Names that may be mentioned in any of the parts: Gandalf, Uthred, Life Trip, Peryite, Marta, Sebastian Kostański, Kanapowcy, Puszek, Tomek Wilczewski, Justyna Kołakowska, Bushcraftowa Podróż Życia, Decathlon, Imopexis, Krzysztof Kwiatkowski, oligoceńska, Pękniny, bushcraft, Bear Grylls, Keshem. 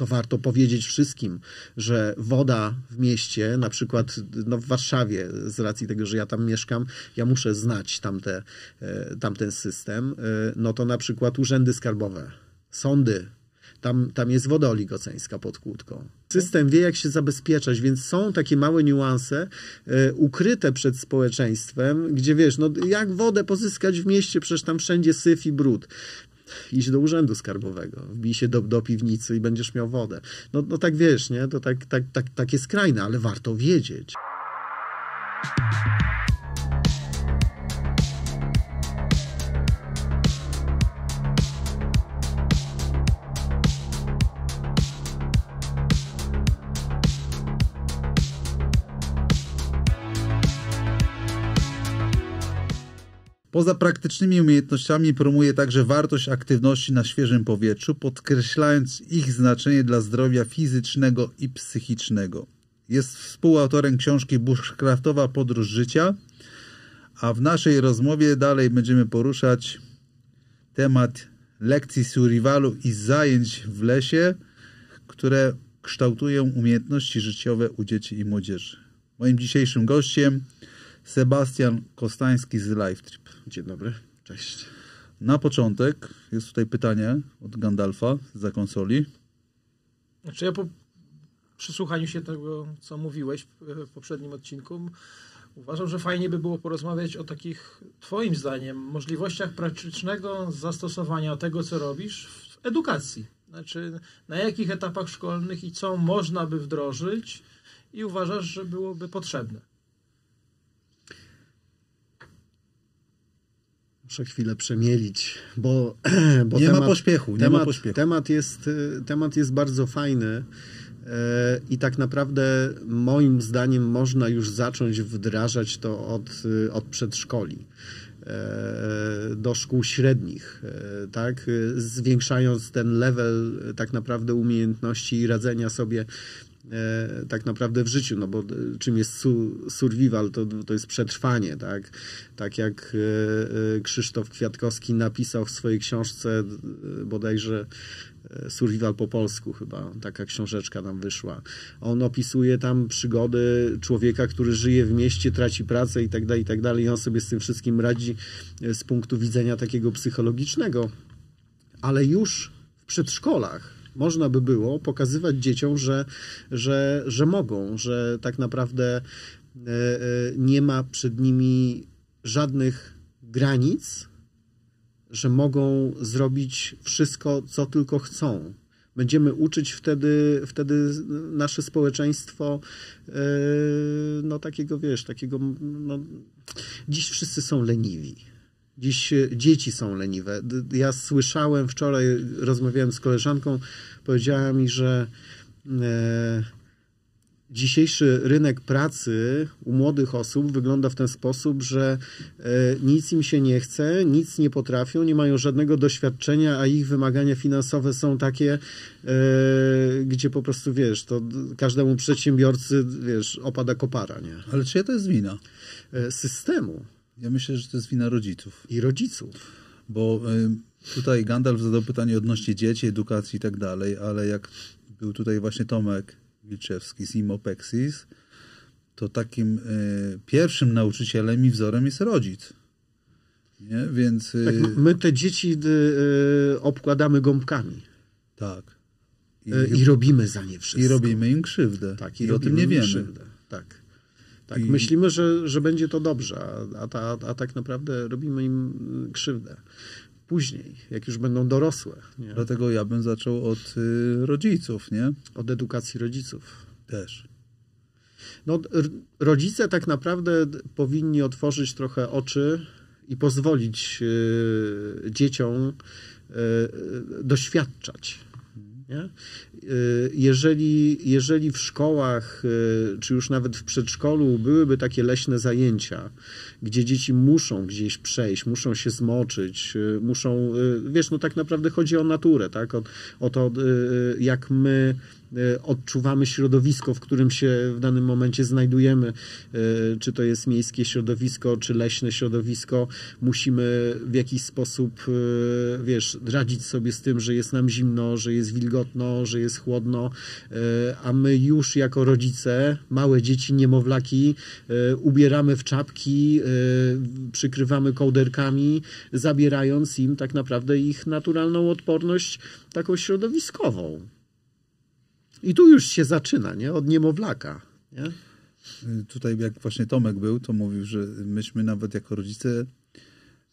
to warto powiedzieć wszystkim, że woda w mieście, na przykład no w Warszawie, z racji tego, że ja tam mieszkam, ja muszę znać tamten system, no to na przykład urzędy skarbowe, sądy, tam jest woda oligoceńska pod kłódką. System wie, jak się zabezpieczać, więc są takie małe niuanse ukryte przed społeczeństwem, gdzie wiesz, no jak wodę pozyskać w mieście, przecież tam wszędzie syf i brud. Idź do urzędu skarbowego, wbij się do piwnicy i będziesz miał wodę. No tak wiesz, nie? To takie skrajne, ale warto wiedzieć. Poza praktycznymi umiejętnościami promuje także wartość aktywności na świeżym powietrzu, podkreślając ich znaczenie dla zdrowia fizycznego i psychicznego. Jest współautorem książki Bushcraftowa Podróż Życia, a w naszej rozmowie dalej będziemy poruszać temat lekcji survivalu i zajęć w lesie, które kształtują umiejętności życiowe u dzieci i młodzieży. Moim dzisiejszym gościem Sebastian Kostański z Life Trip. Dzień dobry, cześć. Na początek jest tutaj pytanie od Gandalfa zza konsoli. Znaczy ja po przysłuchaniu się tego, co mówiłeś w poprzednim odcinku, uważam, że fajnie by było porozmawiać o takich, twoim zdaniem, możliwościach praktycznego zastosowania tego, co robisz w edukacji. Znaczy na jakich etapach szkolnych i co można by wdrożyć i uważasz, że byłoby potrzebne. Muszę chwilę przemielić, bo nie temat, ma pośpiechu. Temat jest bardzo fajny i tak naprawdę moim zdaniem można już zacząć wdrażać to od przedszkoli do szkół średnich, tak? Zwiększając ten level tak naprawdę umiejętności i radzenia sobie tak naprawdę w życiu, no bo czym jest survival, to jest przetrwanie, tak? Tak jak Krzysztof Kwiatkowski napisał w swojej książce, bodajże Survival po polsku chyba, taka książeczka nam wyszła. On opisuje tam przygody człowieka, który żyje w mieście, traci pracę i tak dalej, i on sobie z tym wszystkim radzi z punktu widzenia takiego psychologicznego, ale już w przedszkolach można by było pokazywać dzieciom, że mogą, że tak naprawdę nie ma przed nimi żadnych granic, że mogą zrobić wszystko, co tylko chcą. Będziemy uczyć wtedy nasze społeczeństwo no takiego, wiesz, takiego... No, dziś wszyscy są leniwi. Dziś dzieci są leniwe. Ja słyszałem wczoraj, rozmawiałem z koleżanką, powiedziała mi, że dzisiejszy rynek pracy u młodych osób wygląda w ten sposób, że nic im się nie chce, nic nie potrafią, nie mają żadnego doświadczenia, a ich wymagania finansowe są takie, gdzie po prostu, wiesz, to każdemu przedsiębiorcy, wiesz, opada kopara, nie? Ale czyja to jest wina? Systemu. Ja myślę, że to jest wina rodziców. I rodziców. Bo tutaj Gandalf zadał pytanie odnośnie dzieci, edukacji i tak dalej, ale jak był tutaj właśnie Tomek Wilczewski z Imopexis, to takim pierwszym nauczycielem i wzorem jest rodzic. Nie? Więc... Tak, my te dzieci obkładamy gąbkami. Tak. I robimy za nie wszystko. I robimy im krzywdę. Tak, i o tym nie wiemy. Krzywdę. Tak. Tak, myślimy, że będzie to dobrze, a tak naprawdę robimy im krzywdę. Później, jak już będą dorosłe. Nie? Dlatego ja bym zaczął od rodziców, nie? Od edukacji rodziców. Też. No, rodzice tak naprawdę powinni otworzyć trochę oczy i pozwolić dzieciom doświadczać. Nie? Jeżeli w szkołach, czy już nawet w przedszkolu byłyby takie leśne zajęcia, gdzie dzieci muszą gdzieś przejść, muszą się zmoczyć, muszą, wiesz, no tak naprawdę chodzi o naturę, tak? O to, jak my odczuwamy środowisko, w którym się w danym momencie znajdujemy, czy to jest miejskie środowisko, czy leśne środowisko, musimy w jakiś sposób, wiesz, radzić sobie z tym, że jest nam zimno, że jest wilgotne, wilgotno, że jest chłodno, a my już jako rodzice, małe dzieci, niemowlaki ubieramy w czapki, przykrywamy kołderkami, zabierając im tak naprawdę ich naturalną odporność taką środowiskową. I tu już się zaczyna, nie? Od niemowlaka, nie? Tutaj jak właśnie Tomek był, to mówił, że myśmy nawet jako rodzice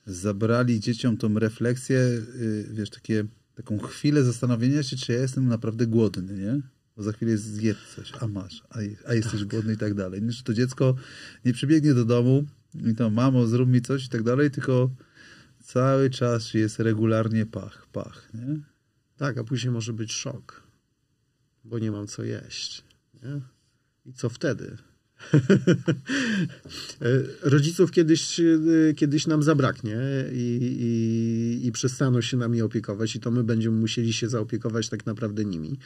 zabrali dzieciom tą refleksję, wiesz, taką chwilę zastanowienia się, czy ja jestem naprawdę głodny, nie? Bo za chwilę zjedz coś, a masz, a jesteś głodny i tak dalej. Że to dziecko nie przybiegnie do domu i tam, mamo, zrób mi coś i tak dalej, tylko cały czas jest regularnie pach, nie? Tak, a później może być szok, bo nie mam co jeść, nie? I co wtedy? Rodziców kiedyś nam zabraknie i przestaną się nami opiekować i to my będziemy musieli się zaopiekować tak naprawdę nimi.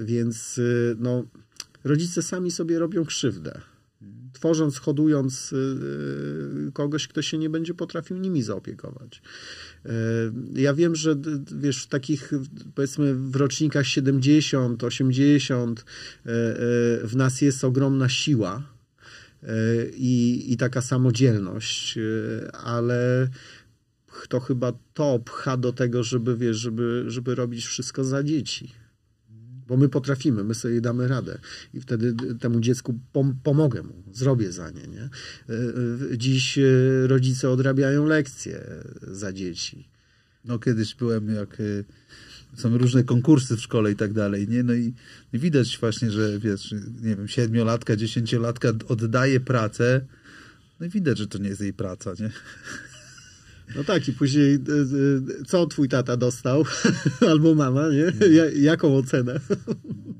Więc no, rodzice sami sobie robią krzywdę. Tworząc, hodując kogoś, kto się nie będzie potrafił nimi zaopiekować. Ja wiem, że wiesz, w takich, powiedzmy, w rocznikach 70, 80 w nas jest ogromna siła i taka samodzielność, ale to chyba to pcha do tego, żeby, wiesz, żeby robić wszystko za dzieci. Bo my potrafimy, my sobie damy radę i wtedy temu dziecku pomogę mu, zrobię za nie, nie? Dziś rodzice odrabiają lekcje za dzieci. No kiedyś byłem, jak są różne konkursy w szkole i tak dalej, nie? No i widać właśnie, że wiesz, nie wiem, 7-latka, 10-latka oddaje pracę, no i widać, że to nie jest jej praca, nie? No tak, i później co twój tata dostał? Albo mama, nie? Jaką ocenę?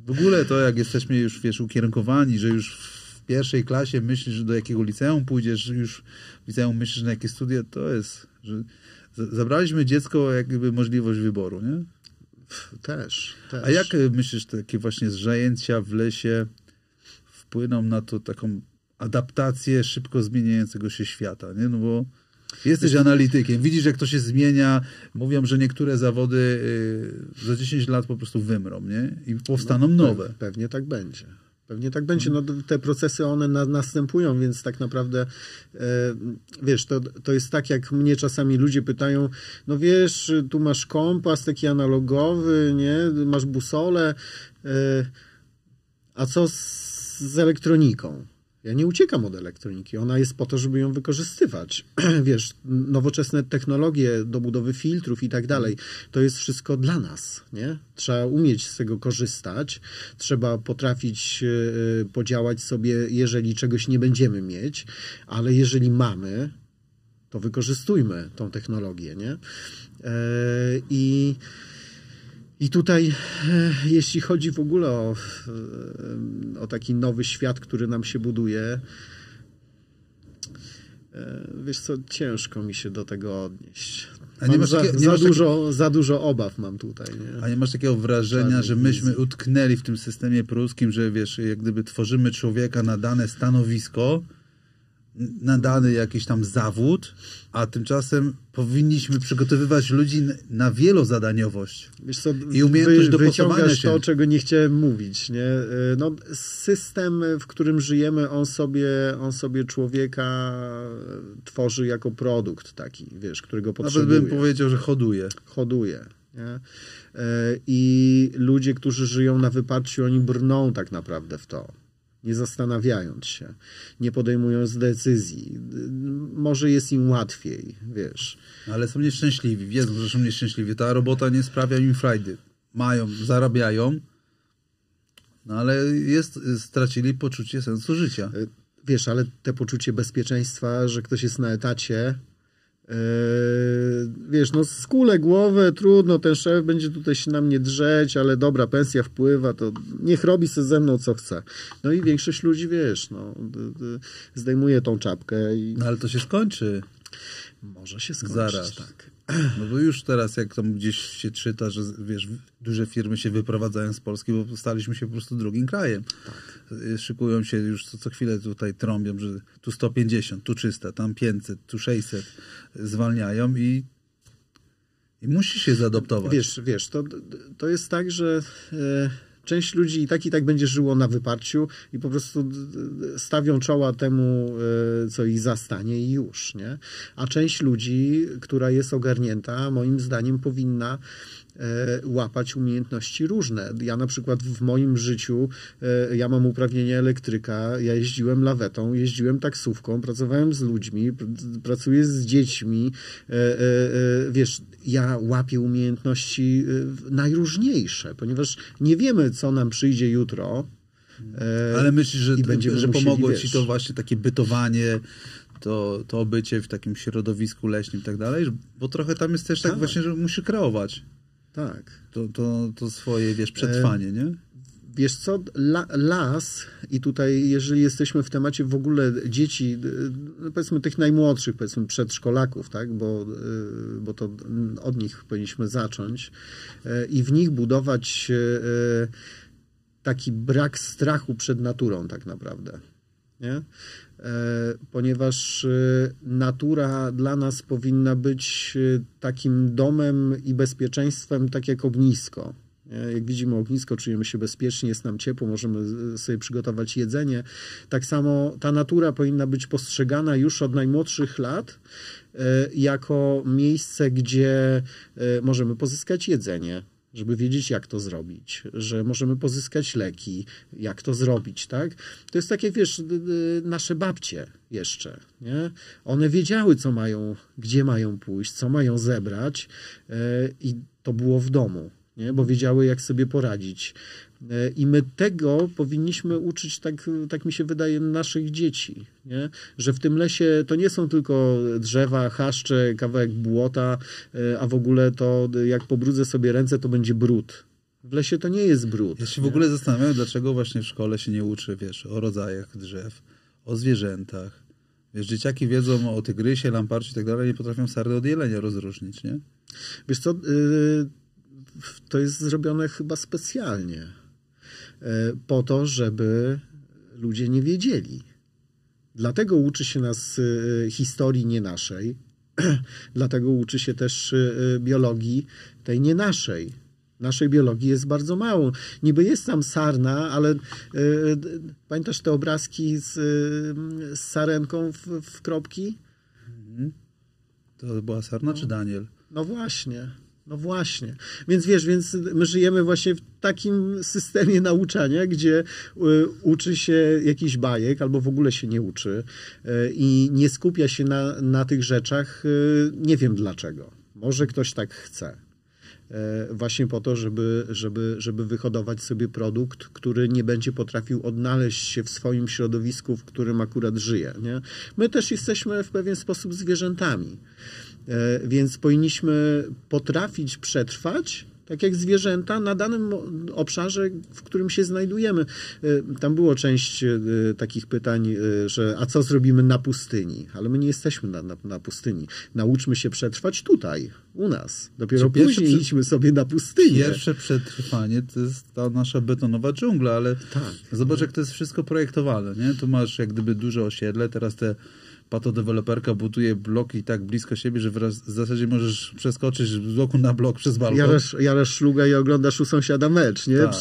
W ogóle to, jak jesteśmy już, wiesz, ukierunkowani, że już w pierwszej klasie myślisz, do jakiego liceum pójdziesz, już w liceum myślisz, na jakie studia, to jest, że zabraliśmy dziecko jakby możliwość wyboru, nie? Też. A jak myślisz, takie właśnie zajęcia w lesie wpłyną na to taką adaptację szybko zmieniającego się świata, nie? No bo jesteś analitykiem, widzisz, jak to się zmienia. Mówią, że niektóre zawody za 10 lat po prostu wymrą, nie? I powstaną nowe. Pewnie tak będzie. No, te procesy, one następują, więc tak naprawdę, wiesz, to jest tak, jak mnie czasami ludzie pytają, no wiesz, tu masz kompas taki analogowy, nie? Masz busolę, a co z elektroniką? Ja nie uciekam od elektroniki. Ona jest po to, żeby ją wykorzystywać. Wiesz, nowoczesne technologie do budowy filtrów i tak dalej. To jest wszystko dla nas, nie? Trzeba umieć z tego korzystać. Trzeba potrafić podziałać sobie, jeżeli czegoś nie będziemy mieć. Ale jeżeli mamy, to wykorzystujmy tą technologię, nie? I tutaj, jeśli chodzi w ogóle o taki nowy świat, który nam się buduje, wiesz co, ciężko mi się do tego odnieść. A nie masz za dużo obaw mam tutaj. Nie? A nie masz takiego wrażenia, że myśmy utknęli w tym systemie pruskim, że wiesz, jak gdyby tworzymy człowieka na dane stanowisko, na dany jakiś tam zawód, a tymczasem powinniśmy przygotowywać ludzi na wielozadaniowość. Wiesz co, i umiejętność dopasowania się. To, czego nie chciałem mówić, nie? No, system, w którym żyjemy, on sobie człowieka tworzy jako produkt taki, wiesz, którego potrzebuje. Nawet bym powiedział, że hoduje. Hoduje. Nie? I ludzie, którzy żyją na wyparciu, oni brną tak naprawdę w to. Nie zastanawiając się, nie podejmując decyzji. Może jest im łatwiej, wiesz. Ale są nieszczęśliwi, wiedzą, że są nieszczęśliwi. Ta robota nie sprawia im frajdy. Mają, zarabiają, no ale stracili poczucie sensu życia. Wiesz, ale te poczucie bezpieczeństwa, że ktoś jest na etacie, wiesz, no skulę głowę, trudno, ten szef będzie tutaj się na mnie drzeć, ale dobra, pensja wpływa, to niech robi sobie ze mną co chce. No i większość ludzi, wiesz, no, zdejmuje tą czapkę i... No ale to się skończy. Może się skończyć, zaraz. Tak. No bo już teraz, jak tam gdzieś się czyta, że wiesz, duże firmy się wyprowadzają z Polski, bo staliśmy się po prostu drugim krajem. Tak. Szykują się już co chwilę tutaj trąbią, że tu 150, tu 300, tam 500, tu 600 zwalniają i I musi się zaadoptować. Wiesz, to jest tak, że część ludzi i tak będzie żyło na wyparciu i po prostu stawią czoła temu, co ich zastanie i już, nie? A część ludzi, która jest ogarnięta, moim zdaniem powinna łapać umiejętności różne. Ja na przykład w moim życiu, ja mam uprawnienie elektryka, ja jeździłem lawetą, jeździłem taksówką, pracowałem z ludźmi, pracuję z dziećmi, wiesz, ja łapię umiejętności najróżniejsze, ponieważ nie wiemy, co nam przyjdzie jutro. Ale myślisz, że pomogło ci to właśnie takie bytowanie, to bycie w takim środowisku leśnym i tak dalej? Bo trochę tam jest też tak właśnie, że musisz kreować. Tak. To swoje, wiesz, przetrwanie, nie? Wiesz co, las i tutaj, jeżeli jesteśmy w temacie w ogóle dzieci, powiedzmy tych najmłodszych, powiedzmy przedszkolaków, tak, bo to od nich powinniśmy zacząć i w nich budować taki brak strachu przed naturą tak naprawdę, nie? Ponieważ natura dla nas powinna być takim domem i bezpieczeństwem, tak jak ognisko. Jak widzimy ognisko, czujemy się bezpiecznie, jest nam ciepło, możemy sobie przygotować jedzenie. Tak samo ta natura powinna być postrzegana już od najmłodszych lat jako miejsce, gdzie możemy pozyskać jedzenie, żeby wiedzieć, jak to zrobić, że możemy pozyskać leki, jak to zrobić, tak? To jest takie, wiesz, nasze babcie jeszcze, nie? One wiedziały, co mają, gdzie mają pójść, co mają zebrać i to było w domu, nie? Bo wiedziały, jak sobie poradzić. I my tego powinniśmy uczyć, tak mi się wydaje, naszych dzieci, nie? Że w tym lesie to nie są tylko drzewa, chaszcze, kawałek błota, a w ogóle to jak pobrudzę sobie ręce, to będzie brud. W lesie to nie jest brud. Ja się w ogóle zastanawiam, dlaczego właśnie w szkole się nie uczy, wiesz, o rodzajach drzew, o zwierzętach. Wiesz, dzieciaki wiedzą o tygrysie, lamparcie i tak dalej, nie potrafią sarny od jelenia rozróżnić, nie? Wiesz co, to jest zrobione chyba specjalnie po to, żeby ludzie nie wiedzieli. Dlatego uczy się nas historii nie naszej, dlatego uczy się też biologii tej nie naszej. Naszej biologii jest bardzo mało. Niby jest tam sarna, ale pamiętasz te obrazki z sarenką w kropki? To była sarna czy Daniel? No właśnie. Więc wiesz, my żyjemy właśnie w takim systemie nauczania, gdzie uczy się jakichś bajek albo w ogóle się nie uczy i nie skupia się na tych rzeczach. Nie wiem dlaczego. Może ktoś tak chce. Właśnie po to, żeby wyhodować sobie produkt, który nie będzie potrafił odnaleźć się w swoim środowisku, w którym akurat żyje, nie? My też jesteśmy w pewien sposób zwierzętami. Więc powinniśmy potrafić przetrwać, tak jak zwierzęta, na danym obszarze, w którym się znajdujemy. Tam było część takich pytań, że a co zrobimy na pustyni? Ale my nie jesteśmy na pustyni. Nauczmy się przetrwać tutaj, u nas. Dopiero później idźmy sobie na pustynię. Pierwsze przetrwanie to jest ta nasza betonowa dżungla, ale tak, zobacz, jak to jest wszystko projektowane, nie? Tu masz jak gdyby duże osiedle, teraz te patodeweloperka buduje bloki tak blisko siebie, że w zasadzie możesz przeskoczyć z bloku na blok przez balkon. Jarasz szlugę i oglądasz u sąsiada mecz, nie? Tak.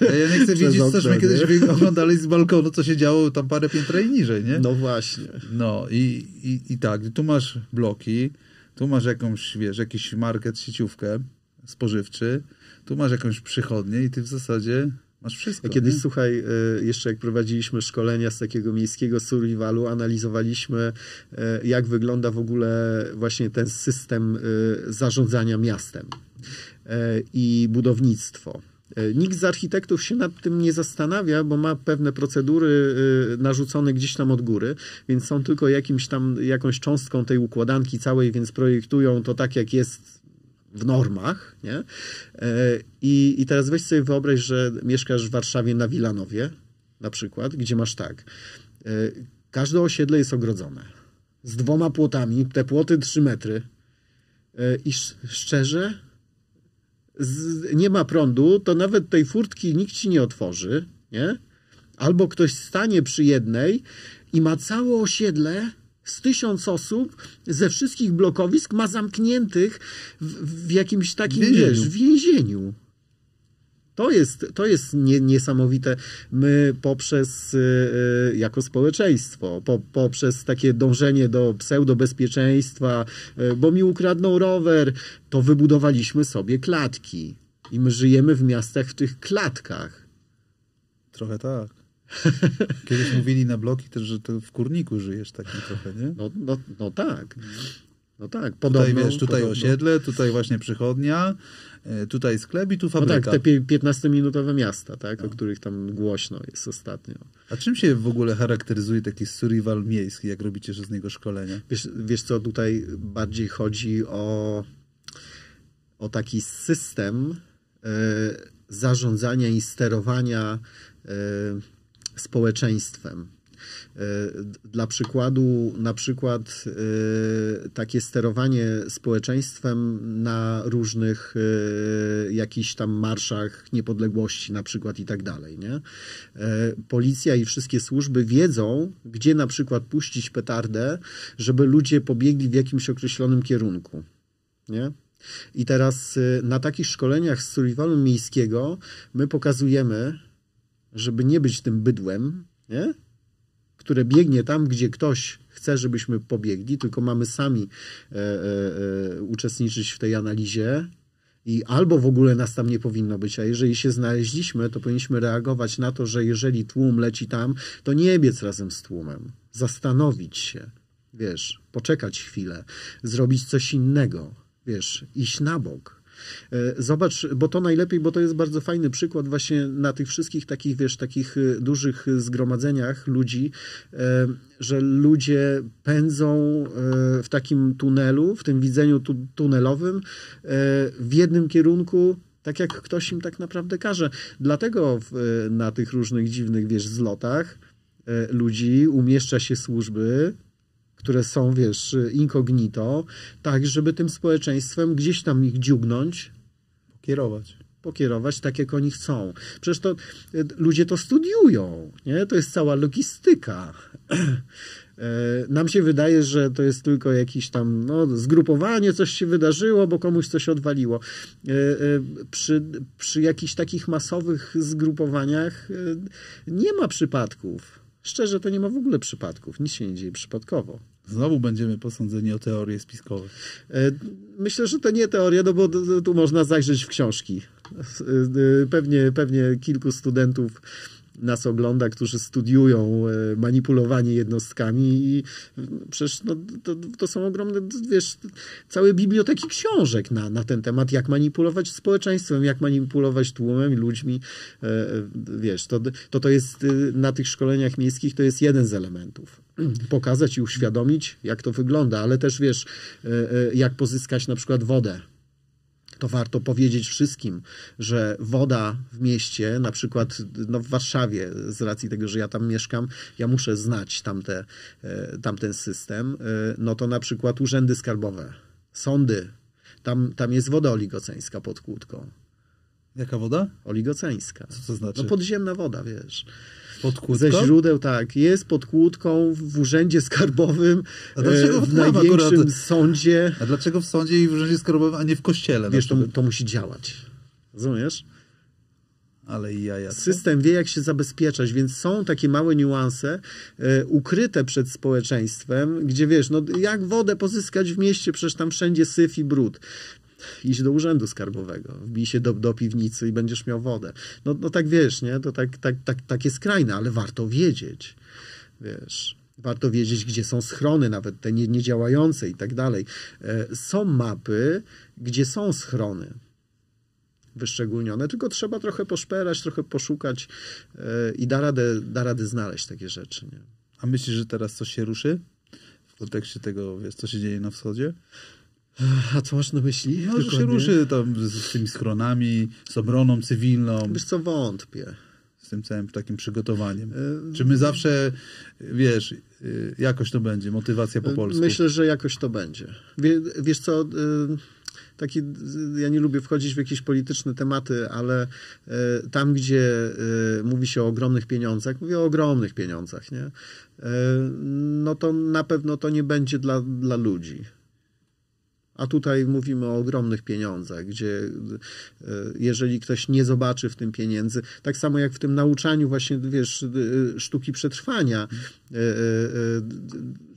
Ja nie chcę wiedzieć, cośmy kiedyś oglądali z balkonu, co się działo tam parę piętra i niżej, nie? No właśnie. No i tak, tu masz bloki, tu masz jakąś, wiesz, jakiś market, sieciówkę spożywczy, tu masz jakąś przychodnię i ty w zasadzie masz wszystko. Ja kiedyś, nie? Słuchaj, jeszcze jak prowadziliśmy szkolenia z takiego miejskiego survivalu, analizowaliśmy, jak wygląda w ogóle właśnie ten system zarządzania miastem i budownictwo. Nikt z architektów się nad tym nie zastanawia, bo ma pewne procedury narzucone gdzieś tam od góry, więc są tylko jakąś cząstką tej układanki całej, więc projektują to tak, jak jest w normach, nie? I teraz weź sobie wyobraź, że mieszkasz w Warszawie na Wilanowie, na przykład, gdzie masz tak. Każde osiedle jest ogrodzone. Z 2 płotami, te płoty 3 metry. I szczerze, nie ma prądu, to nawet tej furtki nikt ci nie otworzy, nie? Albo ktoś stanie przy jednej i ma całe osiedle z 1000 osób ze wszystkich blokowisk ma zamkniętych w jakimś takim więzieniu. To jest niesamowite. My poprzez, jako społeczeństwo, poprzez takie dążenie do pseudobezpieczeństwa, bo mi ukradną rower, to wybudowaliśmy sobie klatki. I my żyjemy w miastach w tych klatkach. Trochę tak. Kiedyś mówili na bloki też, że to w kurniku żyjesz takim trochę, nie? No tak. No tak, podobno. Tutaj, wiesz, tutaj osiedle, tutaj właśnie przychodnia, tutaj sklep i tu fabryka. No tak, te 15-minutowe miasta, tak, no, o których tam głośno jest ostatnio. A czym się w ogóle charakteryzuje taki survival miejski, jak robicie z niego szkolenia? Wiesz co, tutaj bardziej chodzi o taki system zarządzania i sterowania społeczeństwem. Dla przykładu, na przykład takie sterowanie społeczeństwem na różnych jakichś tam marszach niepodległości na przykład i tak dalej, nie? Policja i wszystkie służby wiedzą, gdzie na przykład puścić petardę, żeby ludzie pobiegli w jakimś określonym kierunku, nie? I teraz na takich szkoleniach z survivalu miejskiego my pokazujemy, żeby nie być tym bydłem, nie? Które biegnie tam, gdzie ktoś chce, żebyśmy pobiegli, tylko mamy sami uczestniczyć w tej analizie i albo w ogóle nas tam nie powinno być, a jeżeli się znaleźliśmy, to powinniśmy reagować na to, że jeżeli tłum leci tam, to nie biec razem z tłumem. Zastanowić się, wiesz, poczekać chwilę, zrobić coś innego, wiesz, iść na bok. Zobacz, bo to najlepiej, bo to jest bardzo fajny przykład właśnie na tych wszystkich takich, wiesz, takich dużych zgromadzeniach ludzi, że ludzie pędzą w takim tunelu, w tym widzeniu tunelowym w jednym kierunku, tak jak ktoś im tak naprawdę każe. Dlatego na tych różnych dziwnych, wiesz, zlotach ludzi umieszcza się służby, które są, wiesz, incognito, tak, żeby tym społeczeństwem gdzieś tam ich dziugnąć. Pokierować tak, jak oni chcą. Przecież to ludzie to studiują, nie? To jest cała logistyka. Nam się wydaje, że to jest tylko jakieś tam, no, zgrupowanie, coś się wydarzyło, bo komuś coś odwaliło. Przy jakichś takich masowych zgrupowaniach nie ma przypadków. Szczerze, to nie ma w ogóle przypadków. Nic się nie dzieje przypadkowo. Znowu będziemy posądzeni o teorie spiskowe. Myślę, że to nie teoria, no bo tu można zajrzeć w książki. Pewnie kilku studentów nas ogląda, którzy studiują manipulowanie jednostkami i przecież no, to są ogromne, wiesz, całe biblioteki książek na ten temat, jak manipulować społeczeństwem, jak manipulować tłumem, ludźmi, wiesz, to jest na tych szkoleniach miejskich to jest jeden z elementów. Pokazać i uświadomić, jak to wygląda, ale też, wiesz, jak pozyskać na przykład wodę. To warto powiedzieć wszystkim, że woda w mieście, na przykład no w Warszawie, z racji tego, że ja tam mieszkam, ja muszę znać tamten system, no to na przykład urzędy skarbowe, sądy, tam jest woda oligoceńska pod kłódką. Jaka woda? Oligoceńska. Co to znaczy? No podziemna woda, wiesz. Pod kłódką? Ze źródeł, tak. Jest pod kłódką w urzędzie skarbowym, w największym sądzie. A dlaczego w sądzie i w urzędzie skarbowym, a nie w kościele? Wiesz, to musi działać. Rozumiesz? Ale i jaja. System wie, jak się zabezpieczać, więc są takie małe niuanse ukryte przed społeczeństwem, gdzie wiesz, no jak wodę pozyskać w mieście, przecież tam wszędzie syf i brud. Idź do urzędu skarbowego, wbij się do piwnicy i będziesz miał wodę. No tak, wiesz, nie? To takie skrajne, ale warto wiedzieć, wiesz. Warto wiedzieć, gdzie są schrony, nawet te niedziałające i tak dalej. Są mapy, gdzie są schrony wyszczególnione, tylko trzeba trochę poszperać, trochę poszukać i da radę znaleźć takie rzeczy, nie? A myślisz, że teraz coś się ruszy w kontekście tego, wiesz, co się dzieje na wschodzie? A co masz na myśli? No, że się ruszy tam z tymi schronami, z obroną cywilną. Wiesz co, wątpię. Z tym całym takim przygotowaniem. Czy my zawsze, wiesz, jakoś to będzie, motywacja po polsku? Myślę, że jakoś to będzie. Wiesz co, taki, ja nie lubię wchodzić w jakieś polityczne tematy, ale tam, gdzie mówi się o ogromnych pieniądzach, mówię o ogromnych pieniądzach, nie? No to na pewno to nie będzie dla ludzi. A tutaj mówimy o ogromnych pieniądzach, gdzie jeżeli ktoś nie zobaczy w tym pieniędzy, tak samo jak w tym nauczaniu właśnie, wiesz, sztuki przetrwania,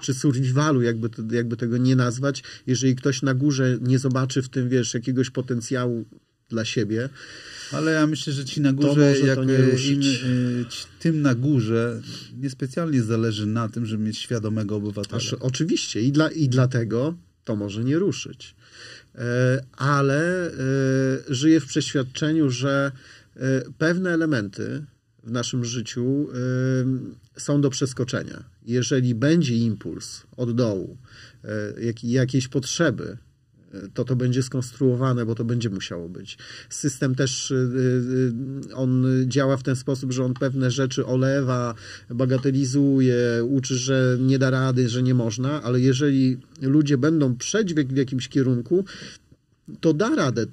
czy survivalu, jakby tego nie nazwać, jeżeli ktoś na górze nie zobaczy w tym, wiesz, jakiegoś potencjału dla siebie. Ale ja myślę, że ci na górze, jak tym na górze niespecjalnie zależy na tym, żeby mieć świadomego obywatela. Aż, oczywiście i dlatego to może nie ruszyć. Ale żyję w przeświadczeniu, że pewne elementy w naszym życiu są do przeskoczenia. Jeżeli będzie impuls od dołu, jakiejś potrzeby, to będzie skonstruowane, bo to będzie musiało być. System też, on działa w ten sposób, że on pewne rzeczy olewa, bagatelizuje, uczy, że nie da rady, że nie można, ale jeżeli ludzie będą przedźwiek w jakimś kierunku, to da radę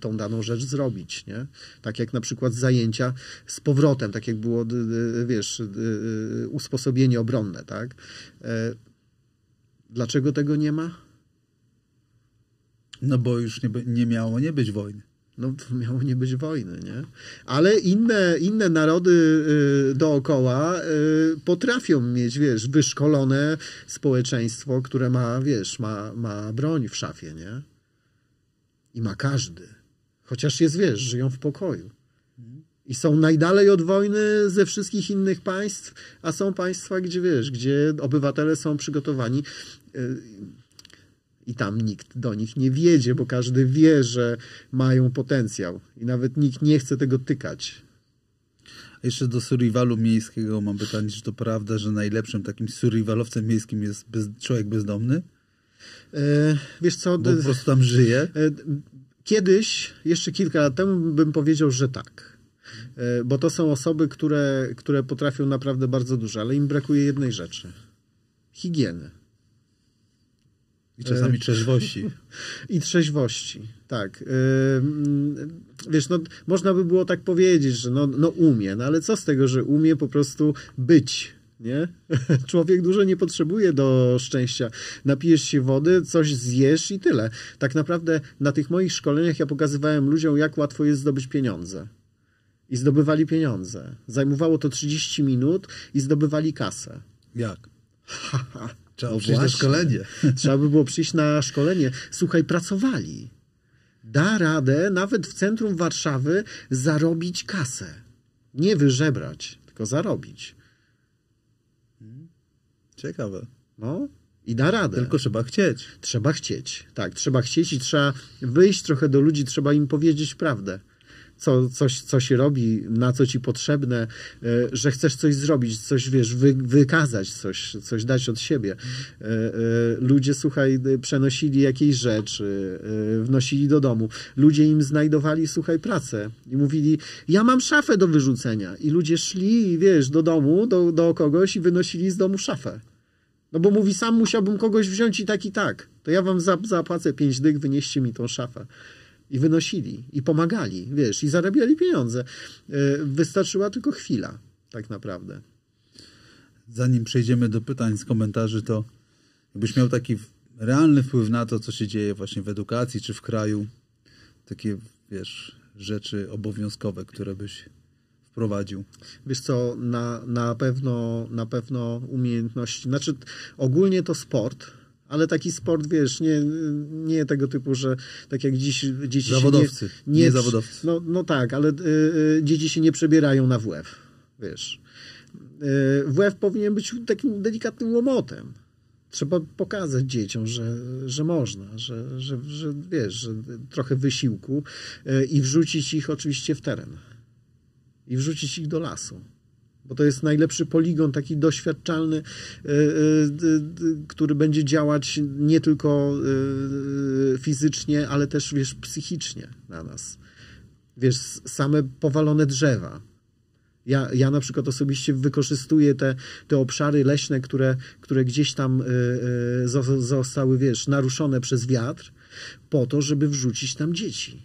tą daną rzecz zrobić, nie? Tak jak na przykład zajęcia z powrotem, tak jak było, wiesz, usposobienie obronne, tak? Dlaczego tego nie ma? No bo już nie miało nie być wojny. No miało nie być wojny, nie? Ale inne narody dookoła potrafią mieć, wiesz, wyszkolone społeczeństwo, które ma, wiesz, ma broń w szafie, nie? I ma każdy. Chociaż jest, wiesz, żyją w pokoju. I są najdalej od wojny ze wszystkich innych państw, a są państwa, gdzie, wiesz, gdzie obywatele są przygotowani... I tam nikt do nich nie wiedzie, bo każdy wie, że mają potencjał. I nawet nikt nie chce tego tykać. A jeszcze do survivalu miejskiego mam pytanie, czy to prawda, że najlepszym takim survivalowcem miejskim jest człowiek bezdomny? Wiesz co? Bo po prostu tam żyje? Kiedyś, jeszcze kilka lat temu bym powiedział, że tak. Bo to są osoby, które potrafią naprawdę bardzo dużo, ale im brakuje jednej rzeczy. Higieny. I czasami trzeźwości. I trzeźwości, tak. Wiesz, no, można by było tak powiedzieć, że no umie, no ale co z tego, że umie po prostu być, nie? Człowiek dużo nie potrzebuje do szczęścia. Napijesz się wody, coś zjesz i tyle. Tak naprawdę na tych moich szkoleniach ja pokazywałem ludziom, jak łatwo jest zdobyć pieniądze. I zdobywali pieniądze. Zajmowało to 30 minut i zdobywali kasę. Jak? Trzeba no przyjść na szkolenie. Trzeba by było przyjść na szkolenie. Słuchaj, pracowali. Da radę nawet w centrum Warszawy zarobić kasę. Nie wyżebrać, tylko zarobić. Ciekawe. No i da radę. Tylko trzeba chcieć. Trzeba chcieć, tak. Trzeba chcieć i trzeba wyjść trochę do ludzi, trzeba im powiedzieć prawdę. Co się robi, na co ci potrzebne, że chcesz coś zrobić, coś, wiesz, wykazać, coś dać od siebie. Ludzie, słuchaj, przenosili jakieś rzeczy, wnosili do domu. Ludzie im znajdowali, słuchaj, pracę i mówili, ja mam szafę do wyrzucenia. I ludzie szli, wiesz, do domu, do kogoś i wynosili z domu szafę. No bo mówi, sam musiałbym kogoś wziąć i tak. To ja wam zapłacę 5 dych, wynieście mi tą szafę. I wynosili, i pomagali, wiesz, i zarabiali pieniądze. Wystarczyła tylko chwila, tak naprawdę. Zanim przejdziemy do pytań z komentarzy, to jakbyś miał taki realny wpływ na to, co się dzieje właśnie w edukacji, czy w kraju, takie, wiesz, rzeczy obowiązkowe, które byś prowadził. Wiesz co, na pewno umiejętności, znaczy ogólnie to sport, ale taki sport, wiesz, nie tego typu, że tak jak dziś... Dzieci zawodowcy, nie zawodowcy. No tak, ale dzieci się nie przebierają na WF, wiesz. WF powinien być takim delikatnym łomotem. Trzeba pokazać dzieciom, że można, że wiesz, że trochę wysiłku i wrzucić ich oczywiście w teren. I wrzucić ich do lasu. Bo to jest najlepszy poligon, taki doświadczalny, który będzie działać nie tylko fizycznie, ale też, wiesz, psychicznie na nas. Wiesz, same powalone drzewa. Ja na przykład osobiście wykorzystuję te obszary leśne, które gdzieś tam zostały, wiesz, naruszone przez wiatr po to, żeby wrzucić tam dzieci.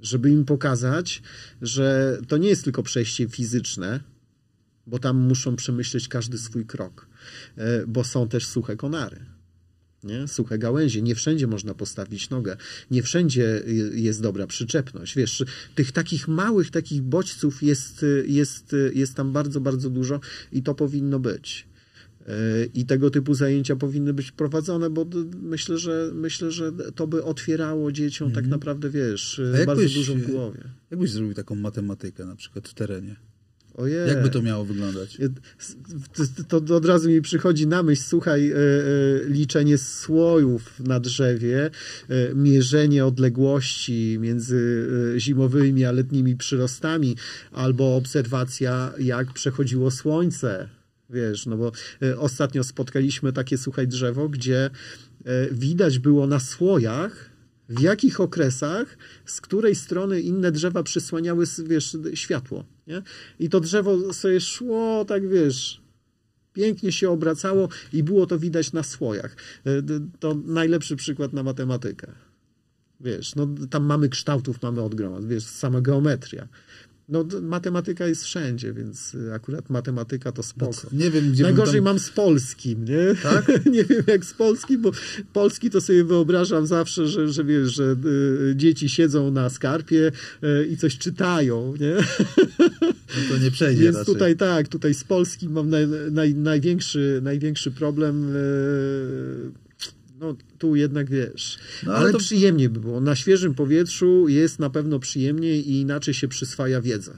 Żeby im pokazać, że to nie jest tylko przejście fizyczne, bo tam muszą przemyśleć każdy swój krok, bo są też suche konary. Nie? Suche gałęzie, nie wszędzie można postawić nogę, nie wszędzie jest dobra przyczepność, wiesz, tych takich małych, takich bodźców jest tam bardzo, bardzo dużo i to powinno być. I tego typu zajęcia powinny być prowadzone, bo myślę, że to by otwierało dzieciom tak naprawdę, wiesz, bardzo dużo w głowie. Jakbyś zrobił taką matematykę na przykład w terenie? Ojej. Jak by to miało wyglądać? To od razu mi przychodzi na myśl, słuchaj, liczenie słojów na drzewie, mierzenie odległości między zimowymi a letnimi przyrostami, albo obserwacja, jak przechodziło słońce. Wiesz, no bo ostatnio spotkaliśmy takie, słuchaj, drzewo, gdzie widać było na słojach, w jakich okresach, z której strony inne drzewa przysłaniały, wiesz, światło. Nie? I to drzewo sobie szło, tak, wiesz, pięknie się obracało i było to widać na słojach. To najlepszy przykład na matematykę. Wiesz, no tam mamy kształtów, mamy od groma, wiesz, sama geometria. No, matematyka jest wszędzie, więc akurat matematyka to spoko. Nie wiem, gdzie najgorzej mam z polskim, nie? Tak? Nie wiem, jak z polskim, bo polski to sobie wyobrażam zawsze, że wiesz, że dzieci siedzą na skarpie i coś czytają, nie? No to nie przejdzie. Więc raczej. Tutaj tak, tutaj z polskim mam największy problem. No, tu jednak wiesz. No, ale to przyjemnie by było. Na świeżym powietrzu jest na pewno przyjemniej i inaczej się przyswaja wiedzę.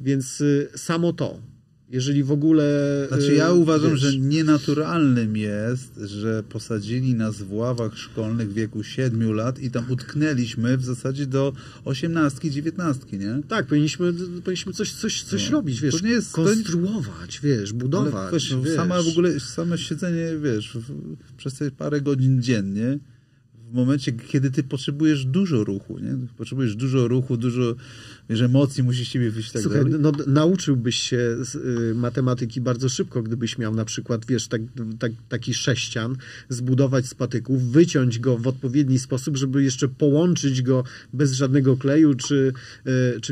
Więc samo to, jeżeli w ogóle... Znaczy ja uważam, wiesz, że nienaturalnym jest, że posadzili nas w ławach szkolnych w wieku 7 lat i tam utknęliśmy w zasadzie do 18, 19, nie? Tak, powinniśmy coś robić, wiesz, nie jest, konstruować, nie... wiesz, budować. Wiesz, no, wiesz. Same siedzenie, wiesz, przez te parę godzin dziennie, w momencie, kiedy ty potrzebujesz dużo ruchu, nie? Potrzebujesz dużo ruchu, dużo, wiesz, emocji musi z ciebie wyjść, tak. Słuchaj, dalej. No, nauczyłbyś się matematyki bardzo szybko, gdybyś miał na przykład, wiesz, taki sześcian zbudować z patyków, wyciąć go w odpowiedni sposób, żeby jeszcze połączyć go bez żadnego kleju, czy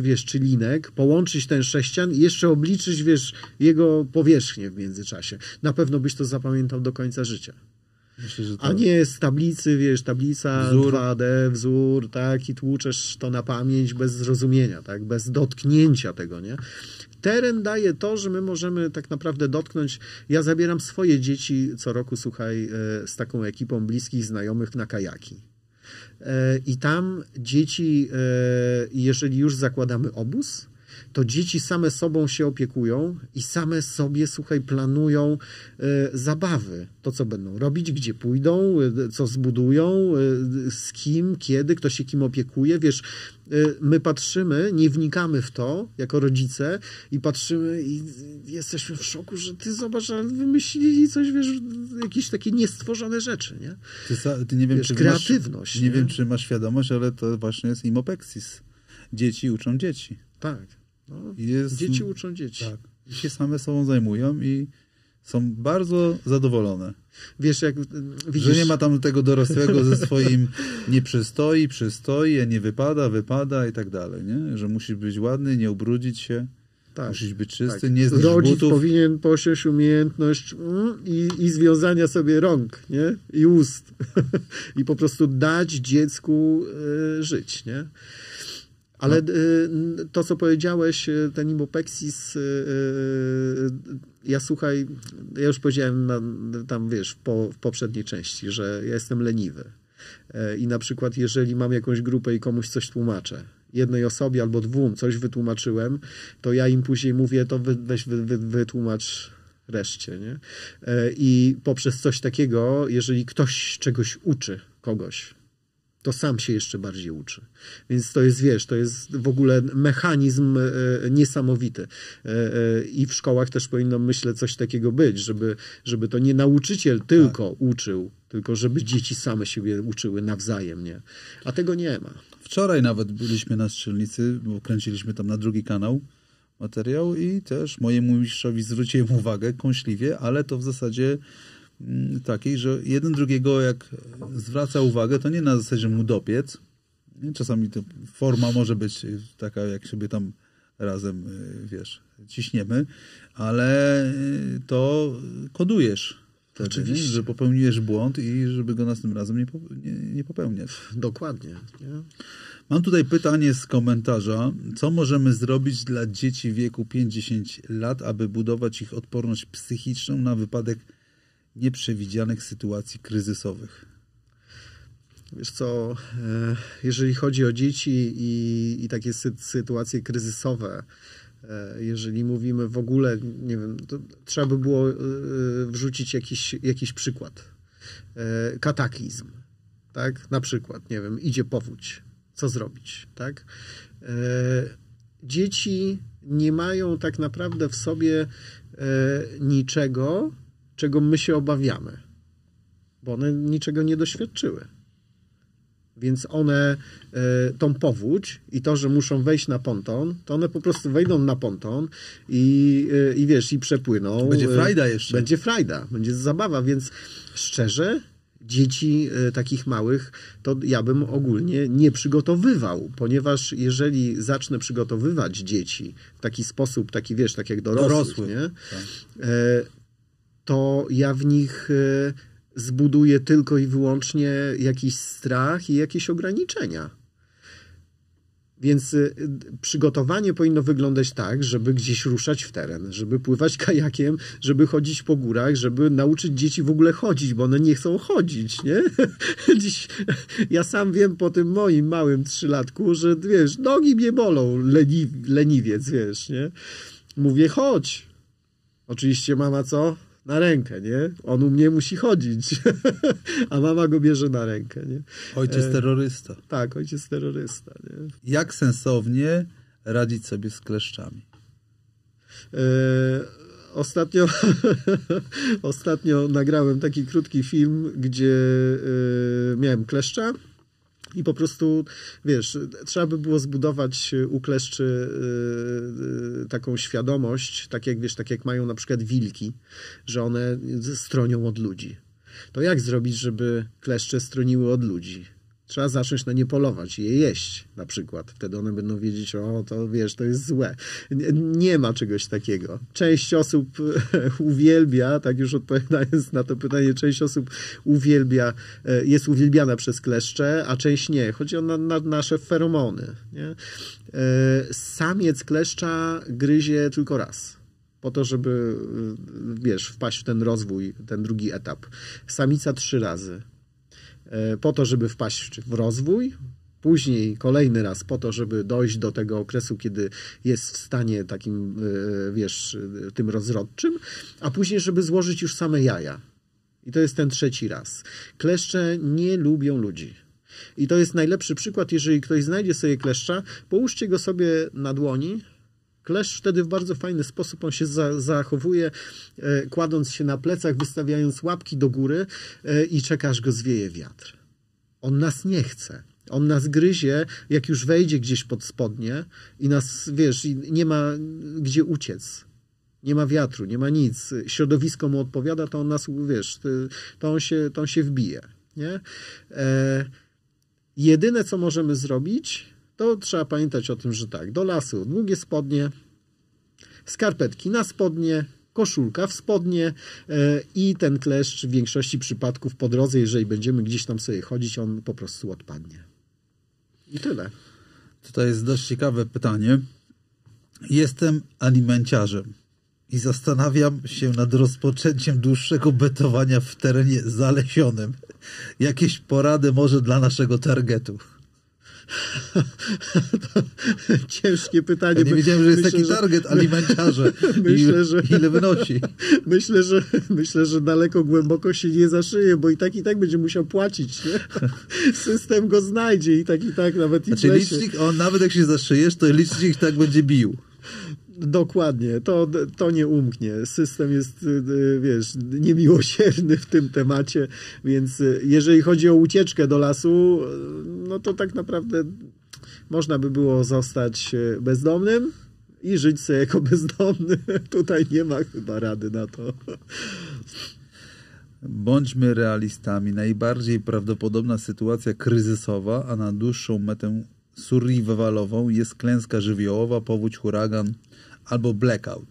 wiesz, czy linek, połączyć ten sześcian i jeszcze obliczyć, wiesz, jego powierzchnię w międzyczasie. Na pewno byś to zapamiętał do końca życia. Myślę, że to... A nie z tablicy, wiesz, tablica wzór. 2D, wzór, tak, i tłuczesz to na pamięć bez zrozumienia, tak, bez dotknięcia tego, nie? Teren daje to, że my możemy tak naprawdę dotknąć. Ja zabieram swoje dzieci co roku, słuchaj, z taką ekipą bliskich znajomych na kajaki. I tam dzieci, jeżeli już zakładamy obóz, to dzieci same sobą się opiekują i same sobie, słuchaj, planują zabawy. To, co będą robić, gdzie pójdą, co zbudują, z kim, kiedy, kto się kim opiekuje. Wiesz, my patrzymy, nie wnikamy w to jako rodzice i patrzymy i jesteśmy w szoku, że ty zobacz, ale wymyślili coś, wiesz, jakieś takie niestworzone rzeczy, nie? Ty nie wiem, wiesz, czy kreatywność. Masz, nie wiem, czy masz świadomość, ale to właśnie jest Imopexis. Dzieci uczą dzieci. Tak. No, dzieci uczą dzieci. Tak. I się same sobą zajmują i są bardzo zadowolone. Wiesz, jak widzisz... Że nie ma tam tego dorosłego ze swoim nie przystoi, przystoi, nie wypada i tak dalej, nie? Że musisz być ładny, nie ubrudzić się. Tak, musisz być czysty, tak. Nie zniszczyć butów. Rodzic powinien posiąść umiejętność i związania sobie rąk, nie? I ust. I po prostu dać dziecku żyć, nie? Ale to, co powiedziałeś, ten Imopexis, ja słuchaj, ja już powiedziałem tam, wiesz, w poprzedniej części, że ja jestem leniwy. I na przykład, jeżeli mam jakąś grupę i komuś coś tłumaczę, jednej osobie albo dwóm coś wytłumaczyłem, to ja im później mówię, to weź wytłumacz reszcie, nie? I poprzez coś takiego, jeżeli ktoś czegoś uczy kogoś, to sam się jeszcze bardziej uczy. Więc to jest, wiesz, to jest w ogóle mechanizm niesamowity. I w szkołach też powinno, myślę, coś takiego być, żeby to nie nauczyciel tylko uczył, tylko żeby dzieci same siebie uczyły nawzajem, nie? A tego nie ma. Wczoraj nawet byliśmy na strzelnicy, bo kręciliśmy tam na drugi kanał materiał i też mojemu mistrzowi zwróciłem uwagę kąśliwie, ale to w zasadzie takiej, że jeden drugiego jak zwraca uwagę, to nie na zasadzie mu dopiec. Czasami to forma może być taka, jak sobie tam razem, wiesz, ciśniemy, ale to kodujesz. Oczywiście, że popełniłeś błąd i żeby go następnym razem nie popełniać. Dokładnie. Nie? Mam tutaj pytanie z komentarza. Co możemy zrobić dla dzieci wieku 50 lat, aby budować ich odporność psychiczną na wypadek nieprzewidzianych sytuacji kryzysowych? Wiesz co, jeżeli chodzi o dzieci i takie sytuacje kryzysowe, jeżeli mówimy w ogóle, nie wiem, to trzeba by było wrzucić jakiś przykład. Kataklizm, tak? Na przykład, nie wiem, idzie powódź. Co zrobić, tak? Dzieci nie mają tak naprawdę w sobie niczego, czego my się obawiamy, bo one niczego nie doświadczyły. Więc one tą powódź i to, że muszą wejść na ponton, to one po prostu wejdą na ponton i wiesz, i przepłyną. Będzie frajda jeszcze. Będzie frajda, będzie zabawa, więc szczerze dzieci takich małych to ja bym ogólnie nie przygotowywał, ponieważ jeżeli zacznę przygotowywać dzieci w taki sposób, taki wiesz, tak jak dorosłych, nie? Tak. To ja w nich zbuduje tylko i wyłącznie jakiś strach i jakieś ograniczenia. Więc przygotowanie powinno wyglądać tak, żeby gdzieś ruszać w teren, żeby pływać kajakiem, żeby chodzić po górach, żeby nauczyć dzieci w ogóle chodzić, bo one nie chcą chodzić, nie? Dziś, ja sam wiem po tym moim małym 3-latku, że wiesz, nogi mnie bolą, leniwiec, wiesz, nie? Mówię, chodź. Oczywiście mama co? Na rękę, nie? On u mnie musi chodzić, a mama go bierze na rękę, nie? Ojciec terrorysta. Tak, ojciec terrorysta, nie? Jak sensownie radzić sobie z kleszczami? Ostatnio nagrałem taki krótki film, gdzie miałem kleszcza i po prostu, wiesz, trzeba by było zbudować u kleszczy taką świadomość, tak jak, wiesz, tak jak mają na przykład wilki, że one stronią od ludzi. To jak zrobić, żeby kleszcze stroniły od ludzi? Trzeba zacząć na nie polować i je jeść na przykład. Wtedy one będą wiedzieć, o to wiesz, to jest złe. Nie ma czegoś takiego. Część osób uwielbia, tak już odpowiadając na to pytanie, część osób uwielbia, jest uwielbiana przez kleszcze, a część nie. Chodzi o nasze feromony. Nie? Samiec kleszcza gryzie tylko raz. Po to, żeby wiesz, wpaść w ten rozwój, ten drugi etap. Samica 3 razy. Po to, żeby wpaść w rozwój, później kolejny raz po to, żeby dojść do tego okresu, kiedy jest w stanie takim, wiesz, tym rozrodczym, a później, żeby złożyć już same jaja. I to jest ten 3. raz. Kleszcze nie lubią ludzi. I to jest najlepszy przykład, jeżeli ktoś znajdzie sobie kleszcza, połóżcie go sobie na dłoni. Kleszcz wtedy w bardzo fajny sposób on się zachowuje, kładąc się na plecach, wystawiając łapki do góry i czekasz, go zwieje wiatr. On nas nie chce. On nas gryzie, jak już wejdzie gdzieś pod spodnie i nas, wiesz, nie ma gdzie uciec. Nie ma wiatru, nie ma nic. Środowisko mu odpowiada, to on nas, wiesz, to on się wbije. Nie? Jedyne, co możemy zrobić, to trzeba pamiętać o tym, że tak, do lasu długie spodnie, skarpetki na spodnie, koszulka w spodnie i ten kleszcz w większości przypadków po drodze, jeżeli będziemy gdzieś tam sobie chodzić, on po prostu odpadnie. I tyle. Tutaj jest dość ciekawe pytanie. Jestem alimenciarzem i zastanawiam się nad rozpoczęciem dłuższego betowania w terenie zalesionym. Jakieś porady może dla naszego targetu? To ciężkie pytanie. Ja nie wiedziałem, że jest taki target alimenciarze. Ile wynosi? Myślę, że daleko, głęboko się nie zaszyje, bo i tak będzie musiał płacić. Nie? System go znajdzie i tak nawet znaczy, licznik, on nawet jak się zaszyjesz, to licznik tak będzie bił. Dokładnie, to nie umknie. System jest, wiesz, niemiłosierny w tym temacie, więc jeżeli chodzi o ucieczkę do lasu, no to tak naprawdę można by było zostać bezdomnym i żyć sobie jako bezdomny. Tutaj nie ma chyba rady na to. Bądźmy realistami. Najbardziej prawdopodobna sytuacja kryzysowa, a na dłuższą metę survivalową jest klęska żywiołowa, powódź, huragan albo blackout.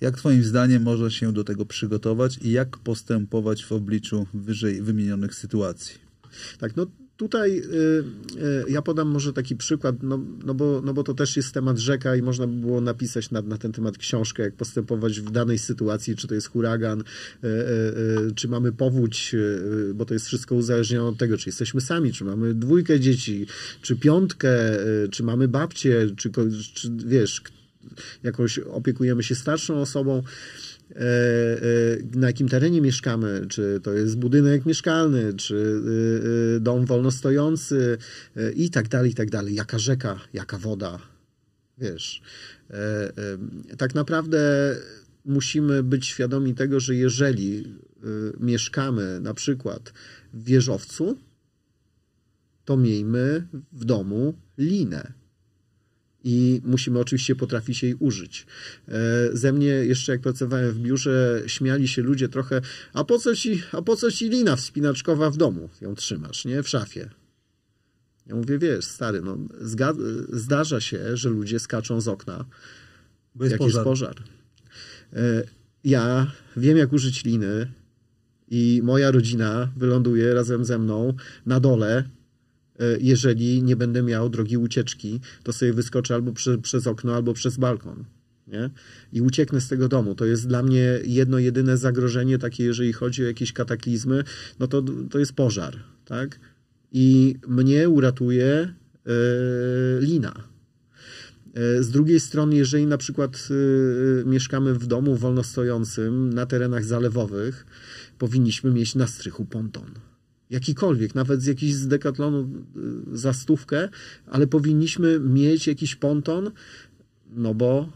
Jak Twoim zdaniem można się do tego przygotować i jak postępować w obliczu wyżej wymienionych sytuacji? Tak, no tutaj ja podam może taki przykład, no bo to też jest temat rzeka i można by było napisać na ten temat książkę, jak postępować w danej sytuacji, czy to jest huragan, czy mamy powódź, bo to jest wszystko uzależnione od tego, czy jesteśmy sami, czy mamy dwójkę dzieci, czy piątkę, czy mamy babcię, czy wiesz, jakoś opiekujemy się starszą osobą, na jakim terenie mieszkamy, czy to jest budynek mieszkalny, czy dom wolnostojący i tak dalej, i tak dalej. Jaka rzeka, jaka woda, wiesz. Tak naprawdę musimy być świadomi tego, że jeżeli mieszkamy na przykład w wieżowcu, to miejmy w domu linę. I musimy oczywiście potrafić jej użyć. Ze mnie jeszcze jak pracowałem w biurze, śmiali się ludzie trochę, a po co ci lina wspinaczkowa w domu? Ją trzymasz, nie? W szafie. Ja mówię, wiesz, stary, no, zdarza się, że ludzie skaczą z okna, bo jest pożar. Ja wiem, jak użyć liny i moja rodzina wyląduje razem ze mną na dole. Jeżeli nie będę miał drogi ucieczki, to sobie wyskoczę albo przez okno, albo przez balkon, nie? I ucieknę z tego domu. To jest dla mnie jedno, jedyne zagrożenie takie, jeżeli chodzi o jakieś kataklizmy, no to jest pożar, tak? I mnie uratuje lina. Z drugiej strony, jeżeli na przykład mieszkamy w domu wolnostojącym na terenach zalewowych, powinniśmy mieć na strychu ponton. Jakikolwiek, nawet z jakichś z Decathlonu za stówkę, ale powinniśmy mieć jakiś ponton, no bo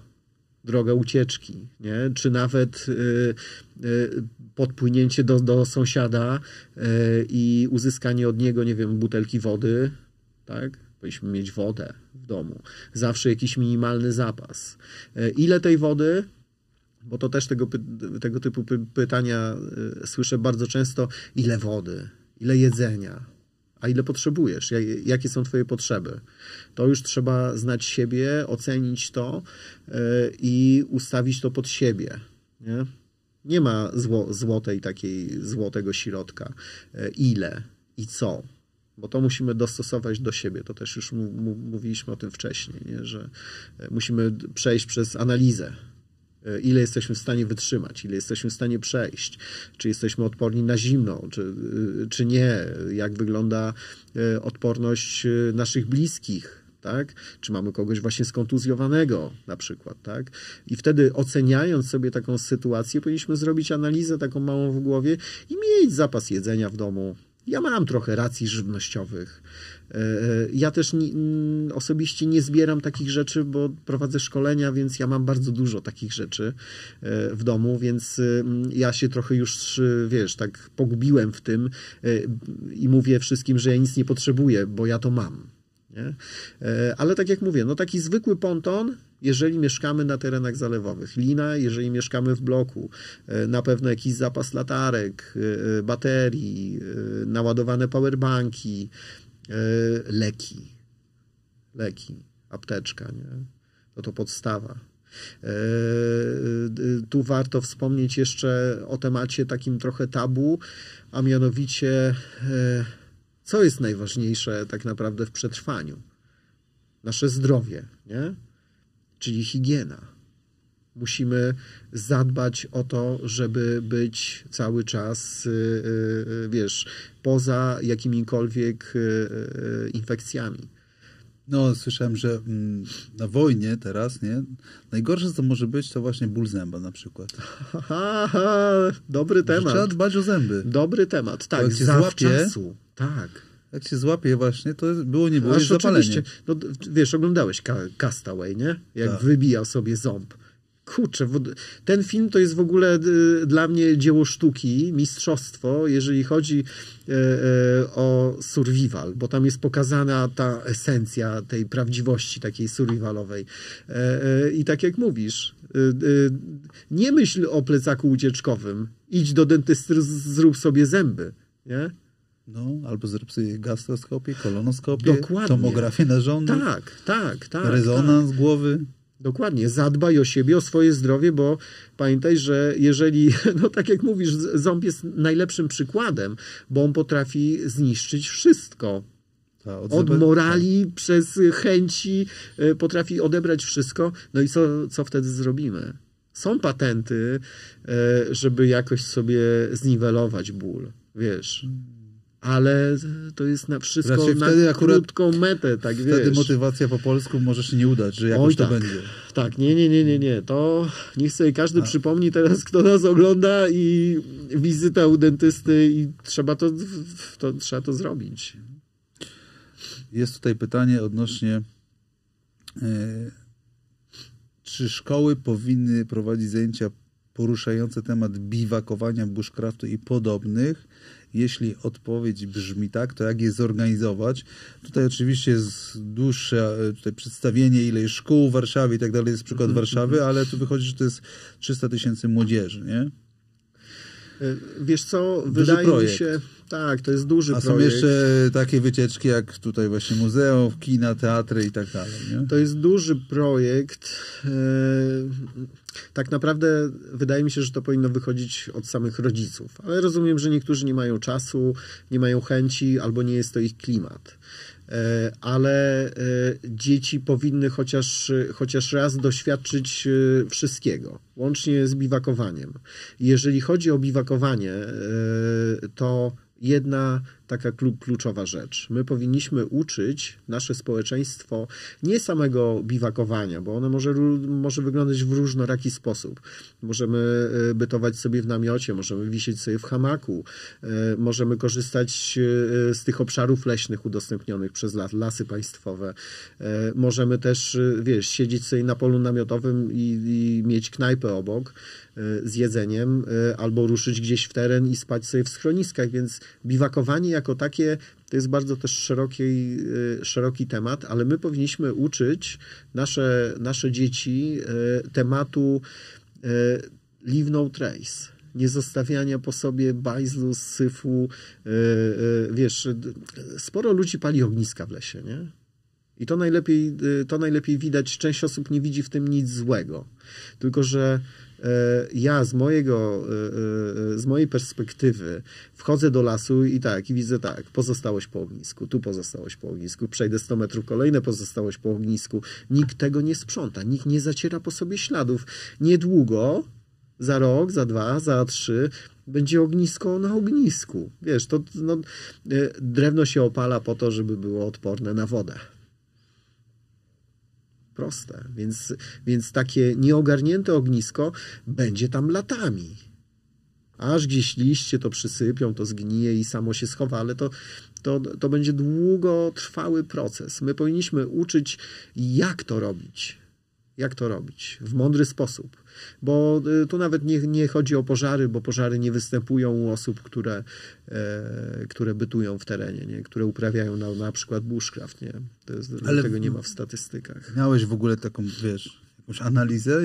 droga ucieczki, nie? Czy nawet podpłynięcie do sąsiada i uzyskanie od niego, nie wiem, butelki wody, tak? Powinniśmy mieć wodę w domu. Zawsze jakiś minimalny zapas. Ile tej wody? Bo to też tego typu pytania słyszę bardzo często. Ile wody? Ile jedzenia? A ile potrzebujesz? Jakie są twoje potrzeby? To już trzeba znać siebie, ocenić to i ustawić to pod siebie. Nie, nie ma złotego środka. Ile i co? Bo to musimy dostosować do siebie. To też już mówiliśmy o tym wcześniej, nie? Że musimy przejść przez analizę. Ile jesteśmy w stanie wytrzymać, ile jesteśmy w stanie przejść, czy jesteśmy odporni na zimno, czy nie, jak wygląda odporność naszych bliskich, tak? Czy mamy kogoś właśnie skontuzjowanego na przykład, tak? I wtedy oceniając sobie taką sytuację, powinniśmy zrobić analizę taką małą w głowie i mieć zapas jedzenia w domu. Ja mam trochę racji żywnościowych. Ja też osobiście nie zbieram takich rzeczy, bo prowadzę szkolenia, więc ja mam bardzo dużo takich rzeczy w domu, więc ja się trochę już, wiesz, tak pogubiłem w tym i mówię wszystkim, że ja nic nie potrzebuję, bo ja to mam. Nie? Ale tak jak mówię, no taki zwykły ponton, jeżeli mieszkamy na terenach zalewowych, lina, jeżeli mieszkamy w bloku, na pewno jakiś zapas latarek, baterii, naładowane powerbanki, leki, apteczka, nie? To podstawa. Tu warto wspomnieć jeszcze o temacie takim trochę tabu, a mianowicie co jest najważniejsze tak naprawdę w przetrwaniu? Nasze zdrowie, nie? Czyli higiena. Musimy zadbać o to, żeby być cały czas, wiesz, poza jakimikolwiek infekcjami. No, słyszałem, że na wojnie teraz, nie? Najgorsze, co może być, to właśnie ból zęba na przykład. Dobry temat. Trzeba dbać o zęby. Dobry temat, tak. Jak się złapie, tak. Jak się złapie właśnie, to było nie było już zapalenie. No, wiesz, oglądałeś Castaway, nie? Jak tak. Wybijał sobie ząb. kurczę, ten film to jest w ogóle dla mnie dzieło sztuki, mistrzostwo, jeżeli chodzi o survival, bo tam jest pokazana ta esencja tej prawdziwości takiej survivalowej. I tak jak mówisz, nie myśl o plecaku ucieczkowym. Idź do dentysty, zrób sobie zęby, nie? No, albo zrób sobie gastroskopię, kolonoskopię, dokładnie, tomografię narządu. Tak, tak, tak. Rezonans głowy. Dokładnie. Zadbaj o siebie, o swoje zdrowie, bo pamiętaj, że jeżeli, no tak jak mówisz, ząb jest najlepszym przykładem, bo on potrafi zniszczyć wszystko. Od morali, przez chęci, potrafi odebrać wszystko. No i co wtedy zrobimy? Są patenty, żeby jakoś sobie zniwelować ból, wiesz. Ale to jest na wszystko raczej na wtedy akurat, krótką metę, tak wtedy wiesz. Wtedy motywacja po polsku może się nie udać, że jakoś to będzie. Tak, nie. To niech sobie każdy przypomni teraz, kto nas ogląda i wizyta u dentysty i trzeba to zrobić. Jest tutaj pytanie odnośnie czy szkoły powinny prowadzić zajęcia poruszające temat biwakowania, bushcraftu i podobnych? Jeśli odpowiedź brzmi tak, to jak je zorganizować? Tutaj oczywiście jest dłuższe tutaj przedstawienie, ile jest szkół w Warszawie i tak dalej, jest przykład Warszawy, ale tu wychodzi, że to jest 300 000 młodzieży, nie? Wiesz co, wydaje mi się, tak, to jest duży projekt. Są jeszcze takie wycieczki jak tutaj właśnie muzeum, kina, teatry i tak dalej, nie? To jest duży projekt. Tak naprawdę wydaje mi się, że to powinno wychodzić od samych rodziców, ale rozumiem, że niektórzy nie mają czasu, nie mają chęci albo nie jest to ich klimat. Ale dzieci powinny chociaż raz doświadczyć wszystkiego, łącznie z biwakowaniem. Jeżeli chodzi o biwakowanie, to jedna taka kluczowa rzecz. My powinniśmy uczyć nasze społeczeństwo nie samego biwakowania, bo ono może wyglądać w różnoraki sposób. Możemy bytować sobie w namiocie, możemy wisieć sobie w hamaku, możemy korzystać z tych obszarów leśnych udostępnionych przez lasy państwowe. Możemy też, wiesz, siedzieć sobie na polu namiotowym i mieć knajpę obok z jedzeniem, albo ruszyć gdzieś w teren i spać sobie w schroniskach, więc biwakowanie jako takie to jest bardzo też szeroki temat, ale my powinniśmy uczyć nasze dzieci tematu leave no trace, nie zostawiania po sobie bajzlu, syfu. Wiesz, sporo ludzi pali ogniska w lesie, nie? I to najlepiej widać. Część osób nie widzi w tym nic złego. Tylko że ja z mojej perspektywy wchodzę do lasu i widzę tak, pozostałość po ognisku, tu pozostałość po ognisku, przejdę 100 metrów, kolejne pozostałość po ognisku. Nikt tego nie sprząta, nikt nie zaciera po sobie śladów. Niedługo, za rok, za dwa, za trzy, będzie ognisko na ognisku. Wiesz, to no, drewno się opala po to, żeby było odporne na wodę. Proste, więc takie nieogarnięte ognisko będzie tam latami. Aż gdzieś liście to przysypią, to zgnije i samo się schowa, ale to będzie długotrwały proces. My powinniśmy uczyć, jak to robić w mądry sposób, bo tu nawet nie chodzi o pożary, bo pożary nie występują u osób, które bytują w terenie, nie? Które uprawiają na przykład bushcraft, nie? To jest, ale tego nie ma w statystykach. Miałeś w ogóle taką, wiesz, jakąś analizę,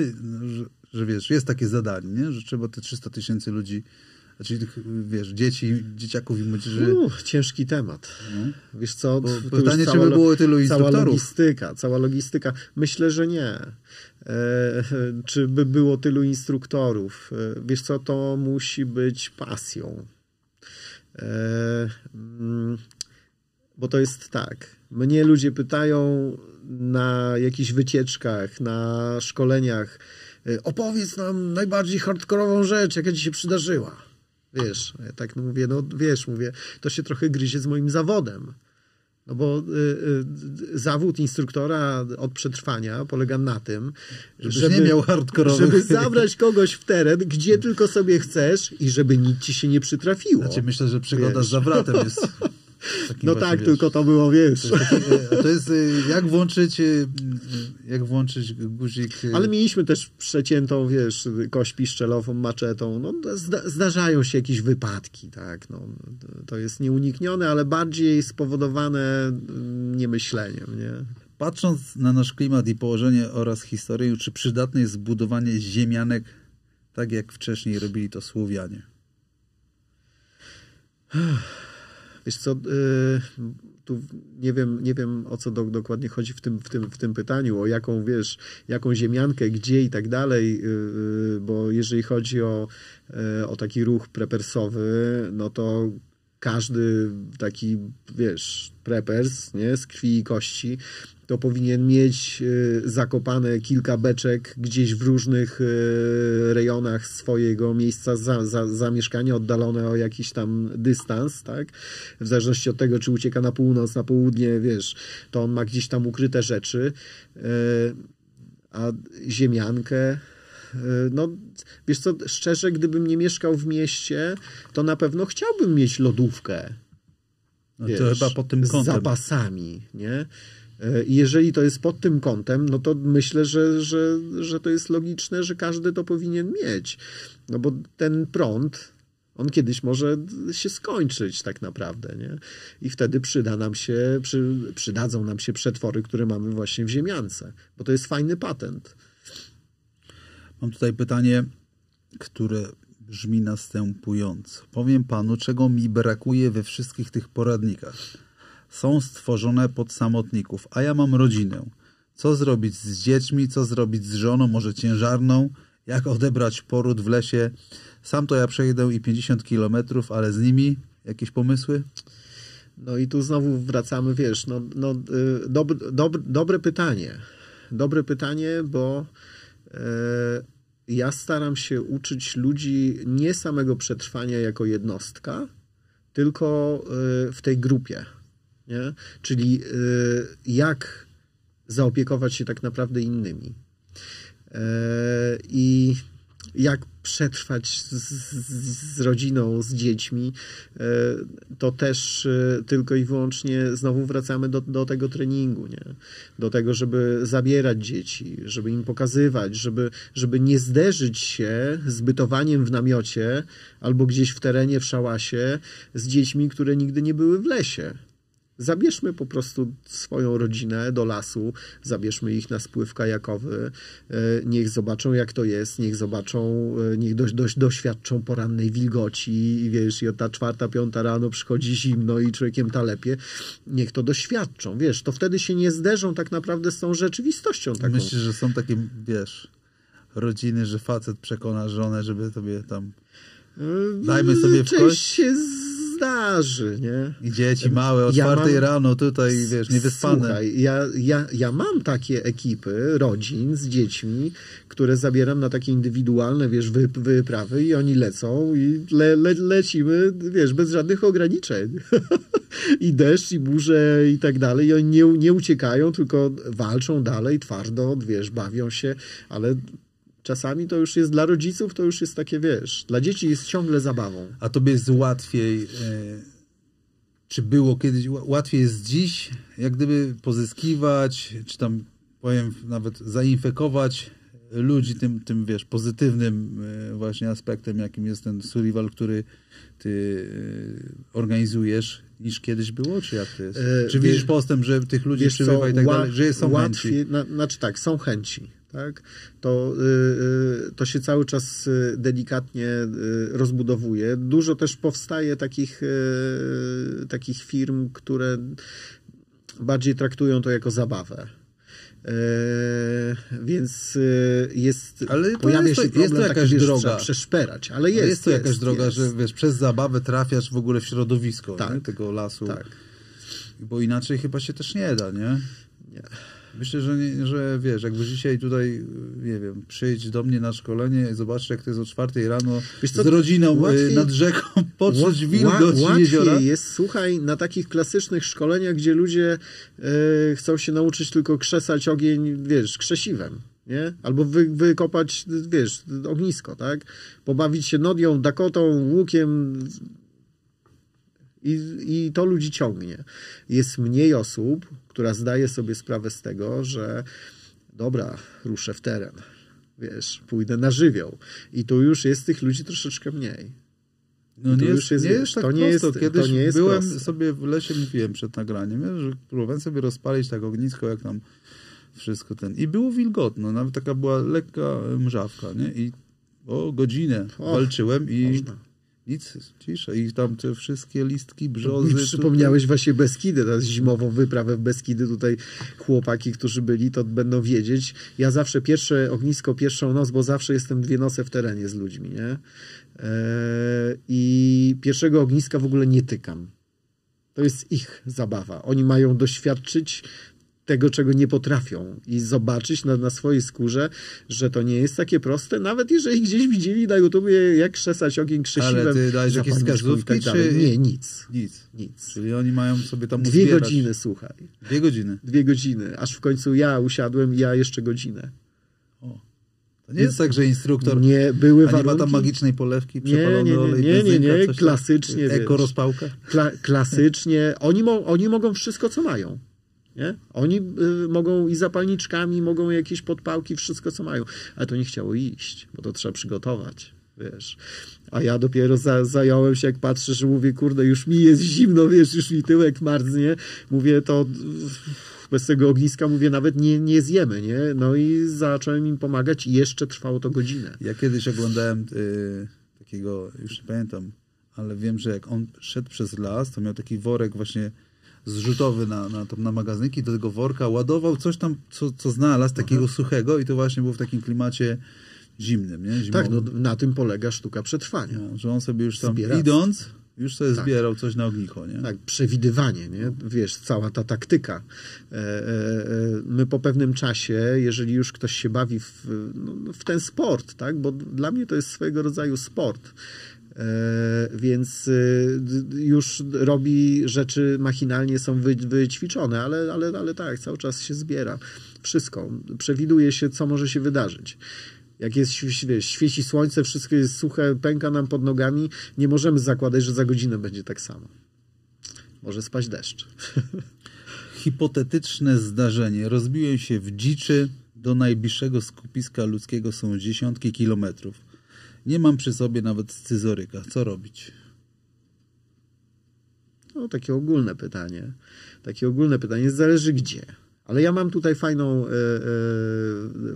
że wiesz, jest takie zadanie, nie? Że trzeba te 300 000 ludzi, znaczy tych, wiesz, dzieciaków i młodzieży... Ciężki temat. No. Wiesz co? Pytanie, czy by było tylu instruktorów? Cała logistyka. Myślę, że nie. Czy by było tylu instruktorów? Wiesz co? To musi być pasją. Bo to jest tak. Mnie ludzie pytają na jakichś wycieczkach, na szkoleniach: opowiedz nam najbardziej hardkorową rzecz, jaka ci się przydarzyła. Wiesz, ja tak mówię, no wiesz, mówię, to się trochę gryzie z moim zawodem. No bo zawód instruktora od przetrwania polega na tym, żeby nie miał hardkorowych, żeby zabrać kogoś w teren, gdzie tylko sobie chcesz i żeby nic ci się nie przytrafiło. Znaczy myślę, że przygoda z zawratem jest... No tak, wiesz, tylko to było, wiesz. To jest jak włączyć guzik... Ale mieliśmy też przeciętą, wiesz, kość piszczelową, maczetą. No, zdarzają się jakieś wypadki, tak. No, to jest nieuniknione, ale bardziej spowodowane niemyśleniem, nie? Patrząc na nasz klimat i położenie oraz historię, czy przydatne jest zbudowanie ziemianek tak, jak wcześniej robili to Słowianie? Wiesz co, tu nie wiem o co dokładnie chodzi w tym pytaniu, o jaką, wiesz, jaką ziemiankę, gdzie i tak dalej, bo jeżeli chodzi o taki ruch prepersowy, no to każdy taki, wiesz, prepers, nie, z krwi i kości, to powinien mieć zakopane kilka beczek gdzieś w różnych rejonach swojego miejsca zamieszkania, oddalone o jakiś tam dystans, tak? W zależności od tego, czy ucieka na północ, na południe, wiesz, to on ma gdzieś tam ukryte rzeczy, a ziemiankę... No, wiesz co, szczerze, gdybym nie mieszkał w mieście, to na pewno chciałbym mieć lodówkę. No, wiesz, to chyba pod tym kątem. Z zapasami, nie? I jeżeli to jest pod tym kątem, no to myślę, że to jest logiczne, że każdy to powinien mieć. No bo ten prąd, on kiedyś może się skończyć tak naprawdę, nie? I wtedy przydadzą nam się przetwory, które mamy właśnie w ziemiance. Bo to jest fajny patent. Mam tutaj pytanie, które brzmi następująco. Powiem panu, czego mi brakuje we wszystkich tych poradnikach. Są stworzone pod samotników, a ja mam rodzinę. Co zrobić z dziećmi, co zrobić z żoną, może ciężarną, jak odebrać poród w lesie. Sam to ja przejdę i 50 kilometrów, ale z nimi jakieś pomysły? No i tu znowu wracamy, wiesz, no dobre pytanie, bo ja staram się uczyć ludzi nie samego przetrwania jako jednostka, tylko w tej grupie, nie? Czyli jak zaopiekować się tak naprawdę innymi i jak przetrwać z rodziną, z dziećmi, to też tylko i wyłącznie znowu wracamy do tego treningu, nie? Do tego, żeby zabierać dzieci, żeby im pokazywać, żeby nie zderzyć się z bytowaniem w namiocie albo gdzieś w terenie, w szałasie z dziećmi, które nigdy nie były w lesie. Zabierzmy po prostu swoją rodzinę do lasu, zabierzmy ich na spływ kajakowy, niech zobaczą, jak to jest, niech doświadczą porannej wilgoci, wiesz, i od ta 4-5 rano przychodzi zimno i człowiekiem talepie, niech to doświadczą, wiesz, to wtedy się nie zderzą tak naprawdę z tą rzeczywistością taką. Myślisz, że są takie, wiesz, rodziny, że facet przekona żonę, żeby sobie tam... Dajmy sobie w kość. Zdarzy, nie? I dzieci małe, o 4 rano tutaj, wiesz, niewyspane. Słuchaj, ja mam takie ekipy rodzin z dziećmi, które zabieram na takie indywidualne, wiesz, wyprawy i oni lecą i lecimy, wiesz, bez żadnych ograniczeń. I deszcz, i burze, i tak dalej. I oni nie uciekają, tylko walczą dalej, twardo, wiesz, bawią się, ale... Czasami to już jest dla rodziców, to już jest takie, wiesz, dla dzieci jest ciągle zabawą. A tobie jest łatwiej, czy było kiedyś, łatwiej jest dziś, jak gdyby pozyskiwać, czy tam, powiem, nawet zainfekować ludzi tym wiesz, pozytywnym właśnie aspektem, jakim jest ten survival, który ty organizujesz, niż kiedyś było, czy jak to jest? Czy widzisz postęp, że tych ludzi przybywa i tak dalej, że są chęci? Znaczy tak, są chęci. Tak? To się cały czas delikatnie rozbudowuje. Dużo też powstaje takich firm, które bardziej traktują to jako zabawę. Więc jest... Ale pojawia się problem, jest to jakaś droga. Trzeba przeszperać, ale jest. Jest to jakaś droga, że wiesz, przez zabawę trafiasz w ogóle w środowisko, tak, nie? Tego lasu. Tak. Bo inaczej chyba się też nie da, nie? Nie. Myślę, że wiesz, jakby dzisiaj tutaj, nie wiem, przyjdź do mnie na szkolenie i zobacz, jak to jest o 4 rano z rodziną łatwiej, nad rzeką, poczuć wilgoć jeziora. Łatwiej jest, słuchaj, na takich klasycznych szkoleniach, gdzie ludzie chcą się nauczyć tylko krzesać ogień, wiesz, krzesiwem, nie? Albo wykopać, wiesz, ognisko, tak? Pobawić się nodią, dakotą, łukiem... I to ludzi ciągnie. Jest mniej osób, która zdaje sobie sprawę z tego, że dobra, ruszę w teren, wiesz, pójdę na żywioł. I tu już jest tych ludzi troszeczkę mniej. No nie jest, jest, nie jest tak prosto. Kiedyś byłem sobie w lesie, mówiłem przed nagraniem, że próbowałem sobie rozpalić tak ognisko, jak tam wszystko ten. I było wilgotno, nawet taka była lekka mrzawka, nie? I o godzinę walczyłem i... Można. Nic, cisza. I tam te wszystkie listki brzozy. Mi przypomniałeś tutaj... właśnie Beskidy, tę zimową wyprawę w Beskidy. Tutaj chłopaki, którzy byli, to będą wiedzieć. Ja zawsze pierwsze ognisko, pierwszą noc, bo zawsze jestem dwie noce w terenie z ludźmi, nie? I pierwszego ogniska w ogóle nie tykam. To jest ich zabawa. Oni mają doświadczyć tego, czego nie potrafią i zobaczyć na swojej skórze, że to nie jest takie proste, nawet jeżeli gdzieś widzieli na YouTubie, jak krzesać ogień krzesiwem. Ale ty dajesz jakieś wskazówki, czy... Nie, nic. Nic. Czyli oni mają sobie tam uzbierać. Dwie godziny, słuchaj. Dwie godziny? Dwie godziny, aż w końcu ja usiadłem i ja jeszcze godzinę. O. To nie jest tak, że instruktor... Nie, były warunki. Nie ma tam magicznej polewki, przepalonej olej, nie, klasycznie. Eko-rozpałka? Klasycznie. Oni mogą wszystko, co mają. Nie? Oni mogą i zapalniczkami, mogą jakieś podpałki, wszystko co mają. Ale to nie chciało iść, bo to trzeba przygotować, wiesz. A ja dopiero zająłem się, jak patrzę, że mówię, kurde, już mi jest zimno, wiesz, już mi tyłek marznie. Mówię, to bez tego ogniska, mówię, nawet nie zjemy, nie? No i zacząłem im pomagać i jeszcze trwało to godzinę. Ja kiedyś oglądałem takiego, już nie pamiętam, ale wiem, że jak on szedł przez las, to miał taki worek właśnie zrzutowy na magazynki, do tego worka ładował coś tam, co znalazł, takiego suchego i to właśnie było w takim klimacie zimnym, nie? Zimowym. Tak, no, na tym polega sztuka przetrwania. No, że on sobie już tam idąc, już sobie zbierał coś na ognicho, nie? Tak, przewidywanie, nie? Wiesz, cała ta taktyka. My po pewnym czasie, jeżeli już ktoś się bawi w ten sport, tak? Bo dla mnie to jest swojego rodzaju sport, więc już robi rzeczy machinalnie, są wyćwiczone, ale tak, cały czas się zbiera wszystko, przewiduje się, co może się wydarzyć. Jak jest, wiesz, świeci słońce, wszystko jest suche, pęka nam pod nogami, nie możemy zakładać, że za godzinę będzie tak samo. Może spaść deszcz. Hipotetyczne zdarzenie. Rozbiłem się w dziczy, do najbliższego skupiska ludzkiego są dziesiątki kilometrów. Nie mam przy sobie nawet scyzoryka. Co robić? No, takie ogólne pytanie. Takie ogólne pytanie. Zależy gdzie. Ale ja mam tutaj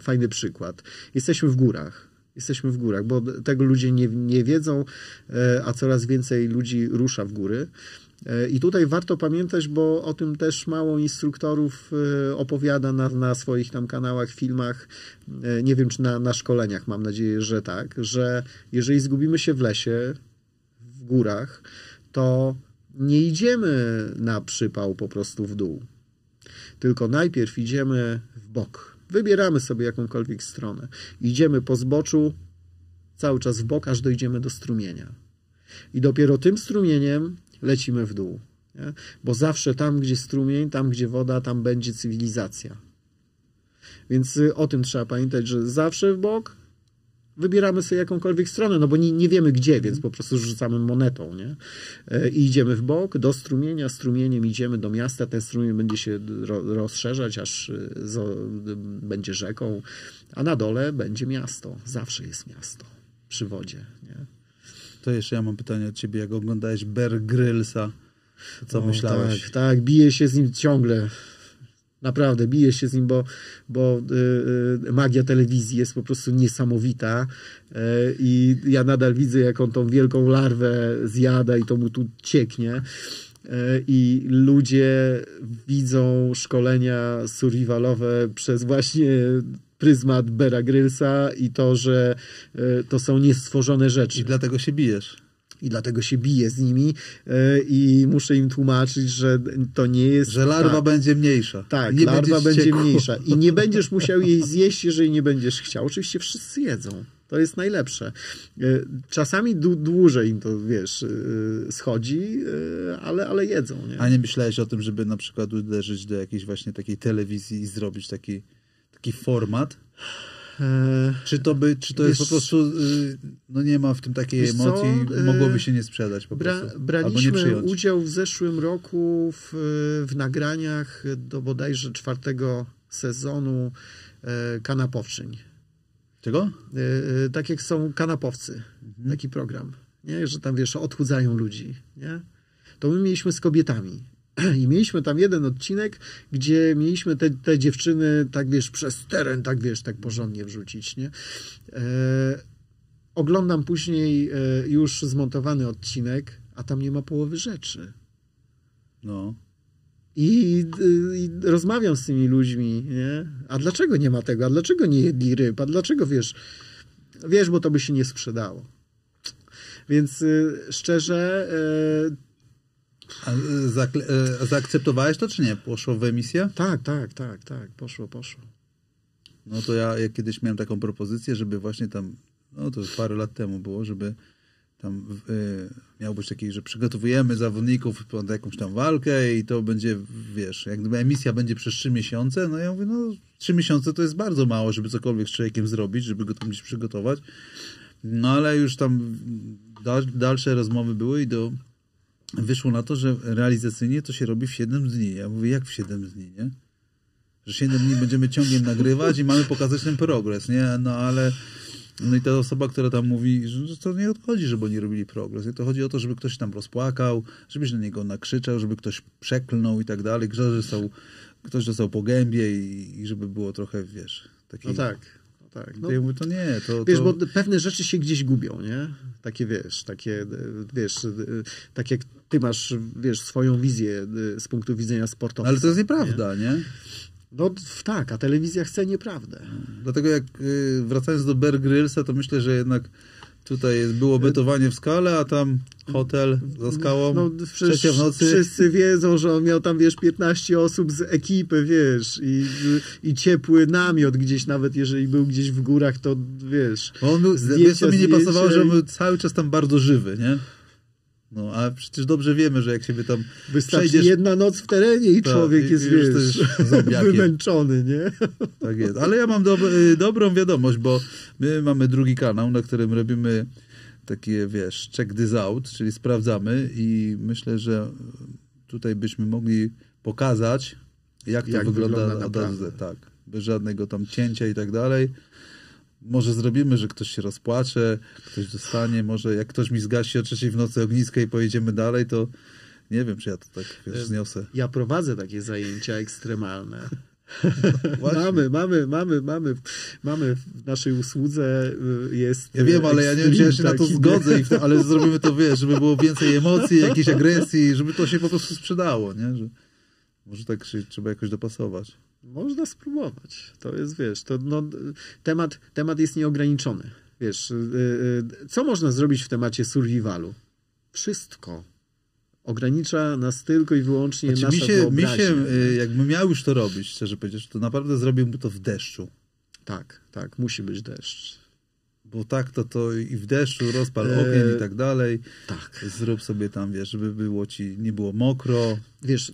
fajny przykład. Jesteśmy w górach. Jesteśmy w górach, bo tego ludzie nie wiedzą, a coraz więcej ludzi rusza w góry. I tutaj warto pamiętać, bo o tym też mało instruktorów opowiada na swoich tam kanałach, filmach, nie wiem czy na szkoleniach, mam nadzieję, że tak, że jeżeli zgubimy się w lesie, w górach, to nie idziemy na przypał po prostu w dół, tylko najpierw idziemy w bok, wybieramy sobie jakąkolwiek stronę, idziemy po zboczu, cały czas w bok, aż dojdziemy do strumienia i dopiero tym strumieniem lecimy w dół, nie? Bo zawsze tam, gdzie strumień, tam, gdzie woda, tam będzie cywilizacja. Więc o tym trzeba pamiętać, że zawsze w bok wybieramy sobie jakąkolwiek stronę, no bo nie wiemy gdzie, więc po prostu rzucamy monetą, nie? I idziemy w bok do strumienia, strumieniem idziemy do miasta, ten strumień będzie się rozszerzać, aż będzie rzeką, a na dole będzie miasto. Zawsze jest miasto przy wodzie, nie? To jeszcze ja mam pytanie od ciebie, jak oglądałeś Bear Grylsa, co myślałeś? Tak, biję się z nim ciągle. Naprawdę, biję się z nim, bo magia telewizji jest po prostu niesamowita i ja nadal widzę, jak on tą wielką larwę zjada i to mu tu cieknie. I ludzie widzą szkolenia survivalowe przez właśnie pryzmat Beara Grylsa i to, że to są niestworzone rzeczy. I dlatego się bijesz. I dlatego się biję z nimi i muszę im tłumaczyć, że to nie jest... Że larwa będzie mniejsza. Tak, nie larwa będzie mniejsza. I nie będziesz musiał jej zjeść, jeżeli nie będziesz chciał. Oczywiście wszyscy jedzą. To jest najlepsze. Czasami dłużej im to, wiesz, schodzi, ale jedzą. Nie? A nie myślałeś o tym, żeby na przykład uderzyć do jakiejś właśnie takiej telewizji i zrobić taki format, Czy to jest po prostu, no nie ma w tym takiej emocji, mogłoby się nie sprzedać po prostu. Braliśmy udział w zeszłym roku w nagraniach do bodajże 4. sezonu Kanapowczyń. Czego? Tak jak są Kanapowcy, taki program, nie? Że tam, wiesz, odchudzają ludzi, nie? To my mieliśmy z kobietami. I mieliśmy tam jeden odcinek, gdzie mieliśmy te dziewczyny, tak wiesz, przez teren, tak wiesz, tak porządnie wrzucić, nie? Oglądam później już zmontowany odcinek, a tam nie ma połowy rzeczy. No. I rozmawiam z tymi ludźmi, nie? A dlaczego nie ma tego? A dlaczego nie jedli ryb? A dlaczego, wiesz? Wiesz, bo to by się nie sprzedało. Więc szczerze... A zaakceptowałeś to, czy nie? Poszło w emisję? Tak. Poszło. No to ja kiedyś miałem taką propozycję, żeby właśnie tam, no to parę lat temu było, żeby tam miał być taki, że przygotowujemy zawodników pod jakąś tam walkę i to będzie, wiesz, jak gdyby emisja będzie przez 3 miesiące, no ja mówię, no 3 miesiące to jest bardzo mało, żeby cokolwiek z człowiekiem zrobić, żeby go tam gdzieś przygotować. No ale już tam dalsze rozmowy były i wyszło na to, że realizacyjnie to się robi w 7 dni. Ja mówię, jak w 7 dni, nie? Że 7 dni będziemy ciągiem nagrywać i mamy pokazać ten progres, nie? No ale... No i ta osoba, która tam mówi, że to nie odchodzi, żeby oni robili progres. Nie? To chodzi o to, żeby ktoś tam rozpłakał, żebyś na niego nakrzyczał, żeby ktoś przeklnął i tak dalej. Ktoś dostał po gębie i żeby było trochę, wiesz... Taki... No tak. No, ja mówię, to nie, to... Wiesz, bo pewne rzeczy się gdzieś gubią, nie? Takie, wiesz, tak jak ty masz, wiesz, swoją wizję z punktu widzenia sportowego. Ale to jest nieprawda, nie? No tak, a telewizja chce nieprawdę. Dlatego jak wracając do Bear Grylsa, to myślę, że jednak tutaj było betowanie w skale, a tam hotel za skałą, no, trzecia w nocy. Wszyscy wiedzą, że on miał tam, wiesz, 15 osób z ekipy, wiesz, i ciepły namiot gdzieś, nawet jeżeli był gdzieś w górach, to wiesz... On był, wiesz, to mi nie pasowało, że on był cały czas tam bardzo żywy, nie? No, a przecież dobrze wiemy, że jak siebie tam wystarczy przejdziesz... jedna noc w terenie i człowiek jest, wiesz, wymęczony, nie? Tak jest. Ale ja mam dobrą wiadomość, bo my mamy drugi kanał, na którym robimy takie, wiesz, check this out, czyli sprawdzamy i myślę, że tutaj byśmy mogli pokazać, jak wygląda od A do Z, tak. Bez żadnego tam cięcia i tak dalej. Może zrobimy, że ktoś się rozpłacze, ktoś dostanie, może jak ktoś mi zgasi o 3:00 w nocy ognisko i pojedziemy dalej, to nie wiem, czy ja to tak, wiesz, zniosę. Ja prowadzę takie zajęcia ekstremalne. No, mamy w naszej usłudze jest... Ja wiem, ale ja nie wiem, czy ja się na to zgodzę, ale zrobimy to, wiesz, żeby było więcej emocji, jakiejś agresji, żeby to się po prostu sprzedało, nie? Że może tak się trzeba jakoś dopasować. Można spróbować. To jest, wiesz, to, no, temat jest nieograniczony. Wiesz, co można zrobić w temacie survivalu? Wszystko. Ogranicza nas tylko i wyłącznie nasza wyobraźnia. Jakbym miał już to robić, szczerze powiedzieć, to naprawdę zrobiłbym to w deszczu. Tak, musi być deszcz. Bo tak, to i w deszczu rozpal ogień i tak dalej. Tak. Zrób sobie tam, wiesz, żeby było ci, nie było mokro. Wiesz,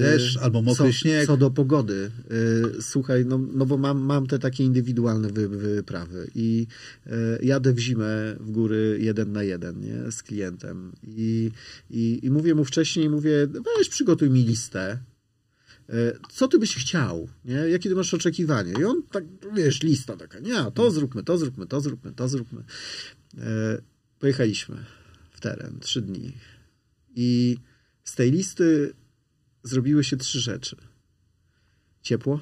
deszcz albo mokry śnieg. Co do pogody, słuchaj, no bo mam te takie indywidualne wyprawy i jadę w zimę w góry 1 na 1, nie, z klientem. I mówię mu wcześniej, weź przygotuj mi listę. Co ty byś chciał, nie? Jakie ty masz oczekiwanie? I on tak, wiesz, lista taka, nie, to zróbmy. Pojechaliśmy w teren 3 dni i z tej listy zrobiły się 3 rzeczy. Ciepło,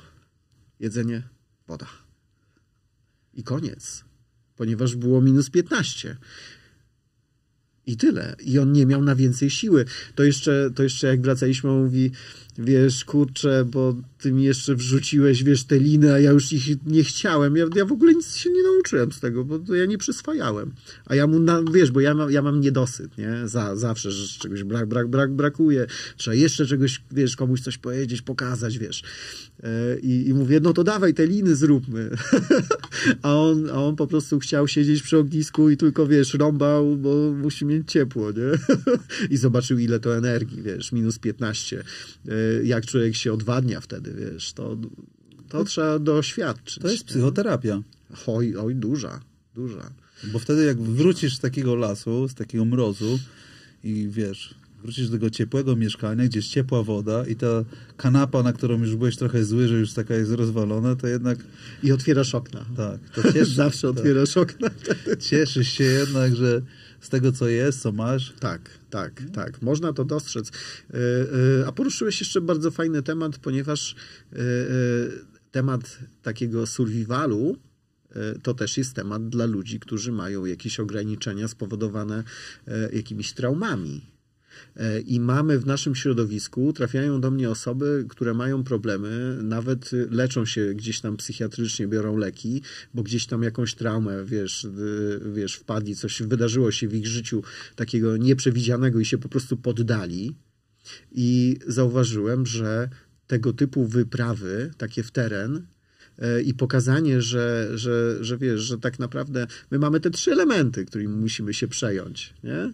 jedzenie, woda. I koniec, ponieważ było -15. I tyle. I on nie miał na więcej siły. To jeszcze jak wracaliśmy, on mówi, wiesz, kurczę, bo ty mi jeszcze wrzuciłeś, wiesz, te liny, a ja już ich nie chciałem. Ja w ogóle nic się nie nauczyłem z tego, bo to ja nie przyswajałem. A ja mu, wiesz, bo ja mam niedosyt, nie? Zawsze, że czegoś brakuje. Trzeba jeszcze czegoś, wiesz, komuś coś powiedzieć, pokazać, wiesz. I mówię, no to dawaj, te liny zróbmy. A on po prostu chciał siedzieć przy ognisku i tylko, wiesz, rąbał, bo musi mieć ciepło, nie? I zobaczył, ile to energii, wiesz, -15. Jak człowiek się odwadnia wtedy, wiesz, to trzeba doświadczyć. To jest psychoterapia. Oj, oj, duża, duża. Bo wtedy jak wrócisz z takiego lasu, z takiego mrozu i wiesz, wrócisz do tego ciepłego mieszkania, gdzie jest ciepła woda i ta kanapa, na którą już byłeś trochę zły, że już taka jest rozwalona, to jednak... I otwierasz okna. Tak. To cieszysz, zawsze otwierasz okna. Cieszysz się jednak, że z tego, co jest, co masz. Tak, tak, tak. Można to dostrzec. A poruszyłeś jeszcze bardzo fajny temat, ponieważ temat takiego survivalu to też jest temat dla ludzi, którzy mają jakieś ograniczenia spowodowane jakimiś traumami. I mamy w naszym środowisku, trafiają do mnie osoby, które mają problemy, nawet leczą się gdzieś tam psychiatrycznie, biorą leki, bo gdzieś tam jakąś traumę, wiesz, wpadli, coś wydarzyło się w ich życiu takiego nieprzewidzianego i się po prostu poddali. I zauważyłem, że tego typu wyprawy, takie w teren, i pokazanie, że wiesz, że tak naprawdę my mamy te 3 elementy, którymi musimy się przejąć, nie?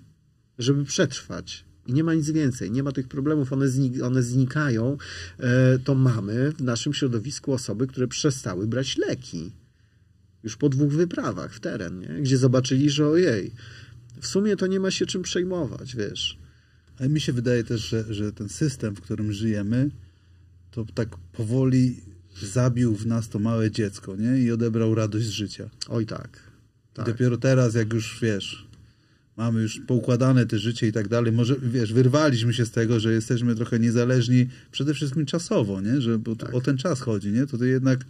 Żeby przetrwać. I nie ma nic więcej, nie ma tych problemów, one znikają, to mamy w naszym środowisku osoby, które przestały brać leki. Już po 2 wyprawach w teren, nie? Gdzie zobaczyli, że ojej, w sumie to nie ma się czym przejmować, wiesz. Ale mi się wydaje też, że ten system, w którym żyjemy, to tak powoli zabił w nas to małe dziecko, nie? I odebrał radość z życia. Oj tak. Tak. I dopiero teraz, jak już, wiesz... Mamy już poukładane te życie i tak dalej. Może, wiesz, wyrwaliśmy się z tego, że jesteśmy trochę niezależni, przede wszystkim czasowo, nie? Że bo tak. O ten czas chodzi, nie? To ty jednak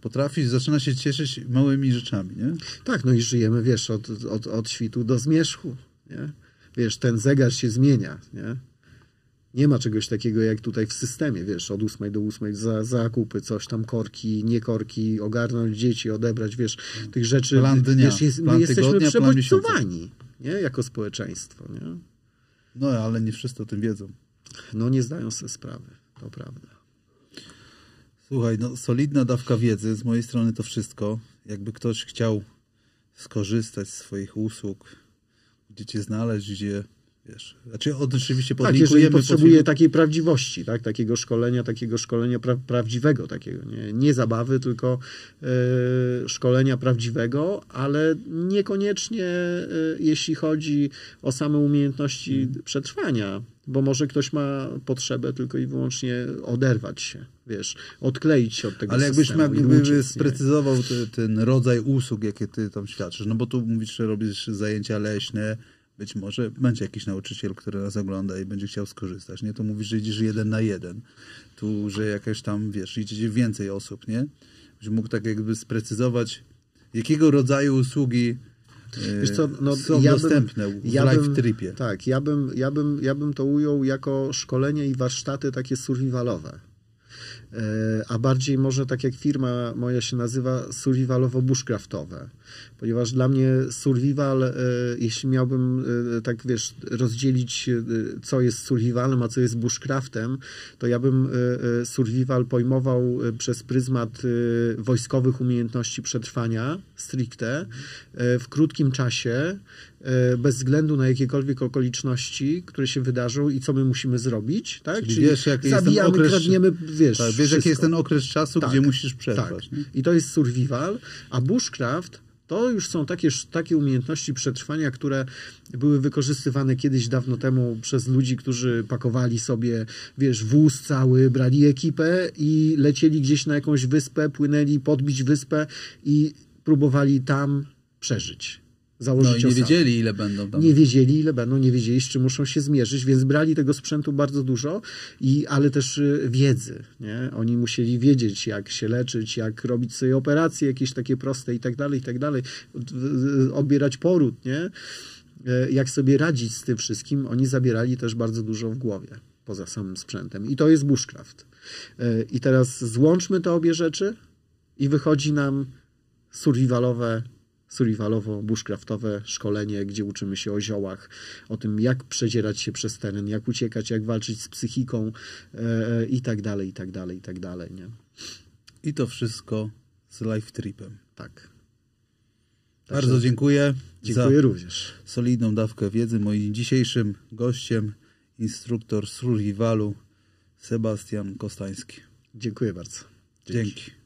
potrafisz, zaczyna się cieszyć małymi rzeczami, nie? Tak, no i żyjemy, wiesz, od świtu do zmierzchu, nie? Wiesz, ten zegar się zmienia, nie? Nie ma czegoś takiego jak tutaj w systemie, wiesz, od 8 do 8 zakupy, coś tam, korki, nie korki, ogarnąć dzieci, odebrać, wiesz, tych rzeczy. Plan dnia, wiesz, plan my tygodnia, jesteśmy przebodźcowani, nie? Jako społeczeństwo, nie? No, ale nie wszyscy o tym wiedzą. No, nie zdają sobie sprawy, to prawda. Słuchaj, no, solidna dawka wiedzy, z mojej strony to wszystko. Jakby ktoś chciał skorzystać z swoich usług, gdzie cię znaleźć, gdzie... Wiesz, znaczy oczywiście podlinkujemy... Tak, potrzebuje takiej prawdziwości, tak? Takiego szkolenia prawdziwego, takiego, nie zabawy, tylko szkolenia prawdziwego, ale niekoniecznie jeśli chodzi o same umiejętności przetrwania, bo może ktoś ma potrzebę tylko i wyłącznie oderwać się, wiesz, odkleić się od tego ale systemu. Ale jakbyś sprecyzował ten rodzaj usług, jakie ty tam świadczysz, no bo tu mówisz, że robisz zajęcia leśne. Być może będzie jakiś nauczyciel, który nas ogląda i będzie chciał skorzystać, nie? To mówisz, że idziesz 1 na 1. Tu, że jakaś tam, wiesz, idzie więcej osób, nie? Byś mógł tak jakby sprecyzować, jakiego rodzaju usługi są dostępne w Life Tripie. Tak, ja bym to ujął jako szkolenie i warsztaty takie survivalowe. A bardziej może tak jak firma moja się nazywa survivalowo-bushcraftowe, ponieważ dla mnie survival, jeśli miałbym tak wiesz rozdzielić co jest survivalem, a co jest bushcraftem, to ja bym survival pojmował przez pryzmat wojskowych umiejętności przetrwania stricte w krótkim czasie, bez względu na jakiekolwiek okoliczności, które się wydarzą i co my musimy zrobić, tak? Czyli wiesz, jaki zabijamy, okres, kradniemy, wiesz, tak, wiesz jaki jest ten okres czasu, tak, gdzie musisz przetrwać. Tak. I to jest survival, a bushcraft to już są takie umiejętności przetrwania, które były wykorzystywane kiedyś dawno temu przez ludzi, którzy pakowali sobie, wiesz, wóz cały, brali ekipę i lecieli gdzieś na jakąś wyspę, płynęli podbić wyspę i próbowali tam przeżyć. No i nie wiedzieli, ile będą tam. Nie wiedzieli, z czym muszą się zmierzyć, więc brali tego sprzętu bardzo dużo, ale też wiedzy, nie? Oni musieli wiedzieć, jak się leczyć, jak robić sobie operacje jakieś takie proste i tak dalej, odbierać poród, nie? Jak sobie radzić z tym wszystkim, oni zabierali też bardzo dużo w głowie, poza samym sprzętem. I to jest bushcraft. I teraz złączmy te obie rzeczy i wychodzi nam survivalowo-bushcraftowe szkolenie, gdzie uczymy się o ziołach, o tym, jak przedzierać się przez teren, jak uciekać, jak walczyć z psychiką i tak dalej, i tak dalej, i tak dalej, nie? I to wszystko z Life Tripem. Tak. Bardzo dziękuję. Dziękuję również. Solidną dawkę wiedzy. Moim dzisiejszym gościem instruktor survivalu Sebastian Kostański. Dziękuję bardzo. Dzięki.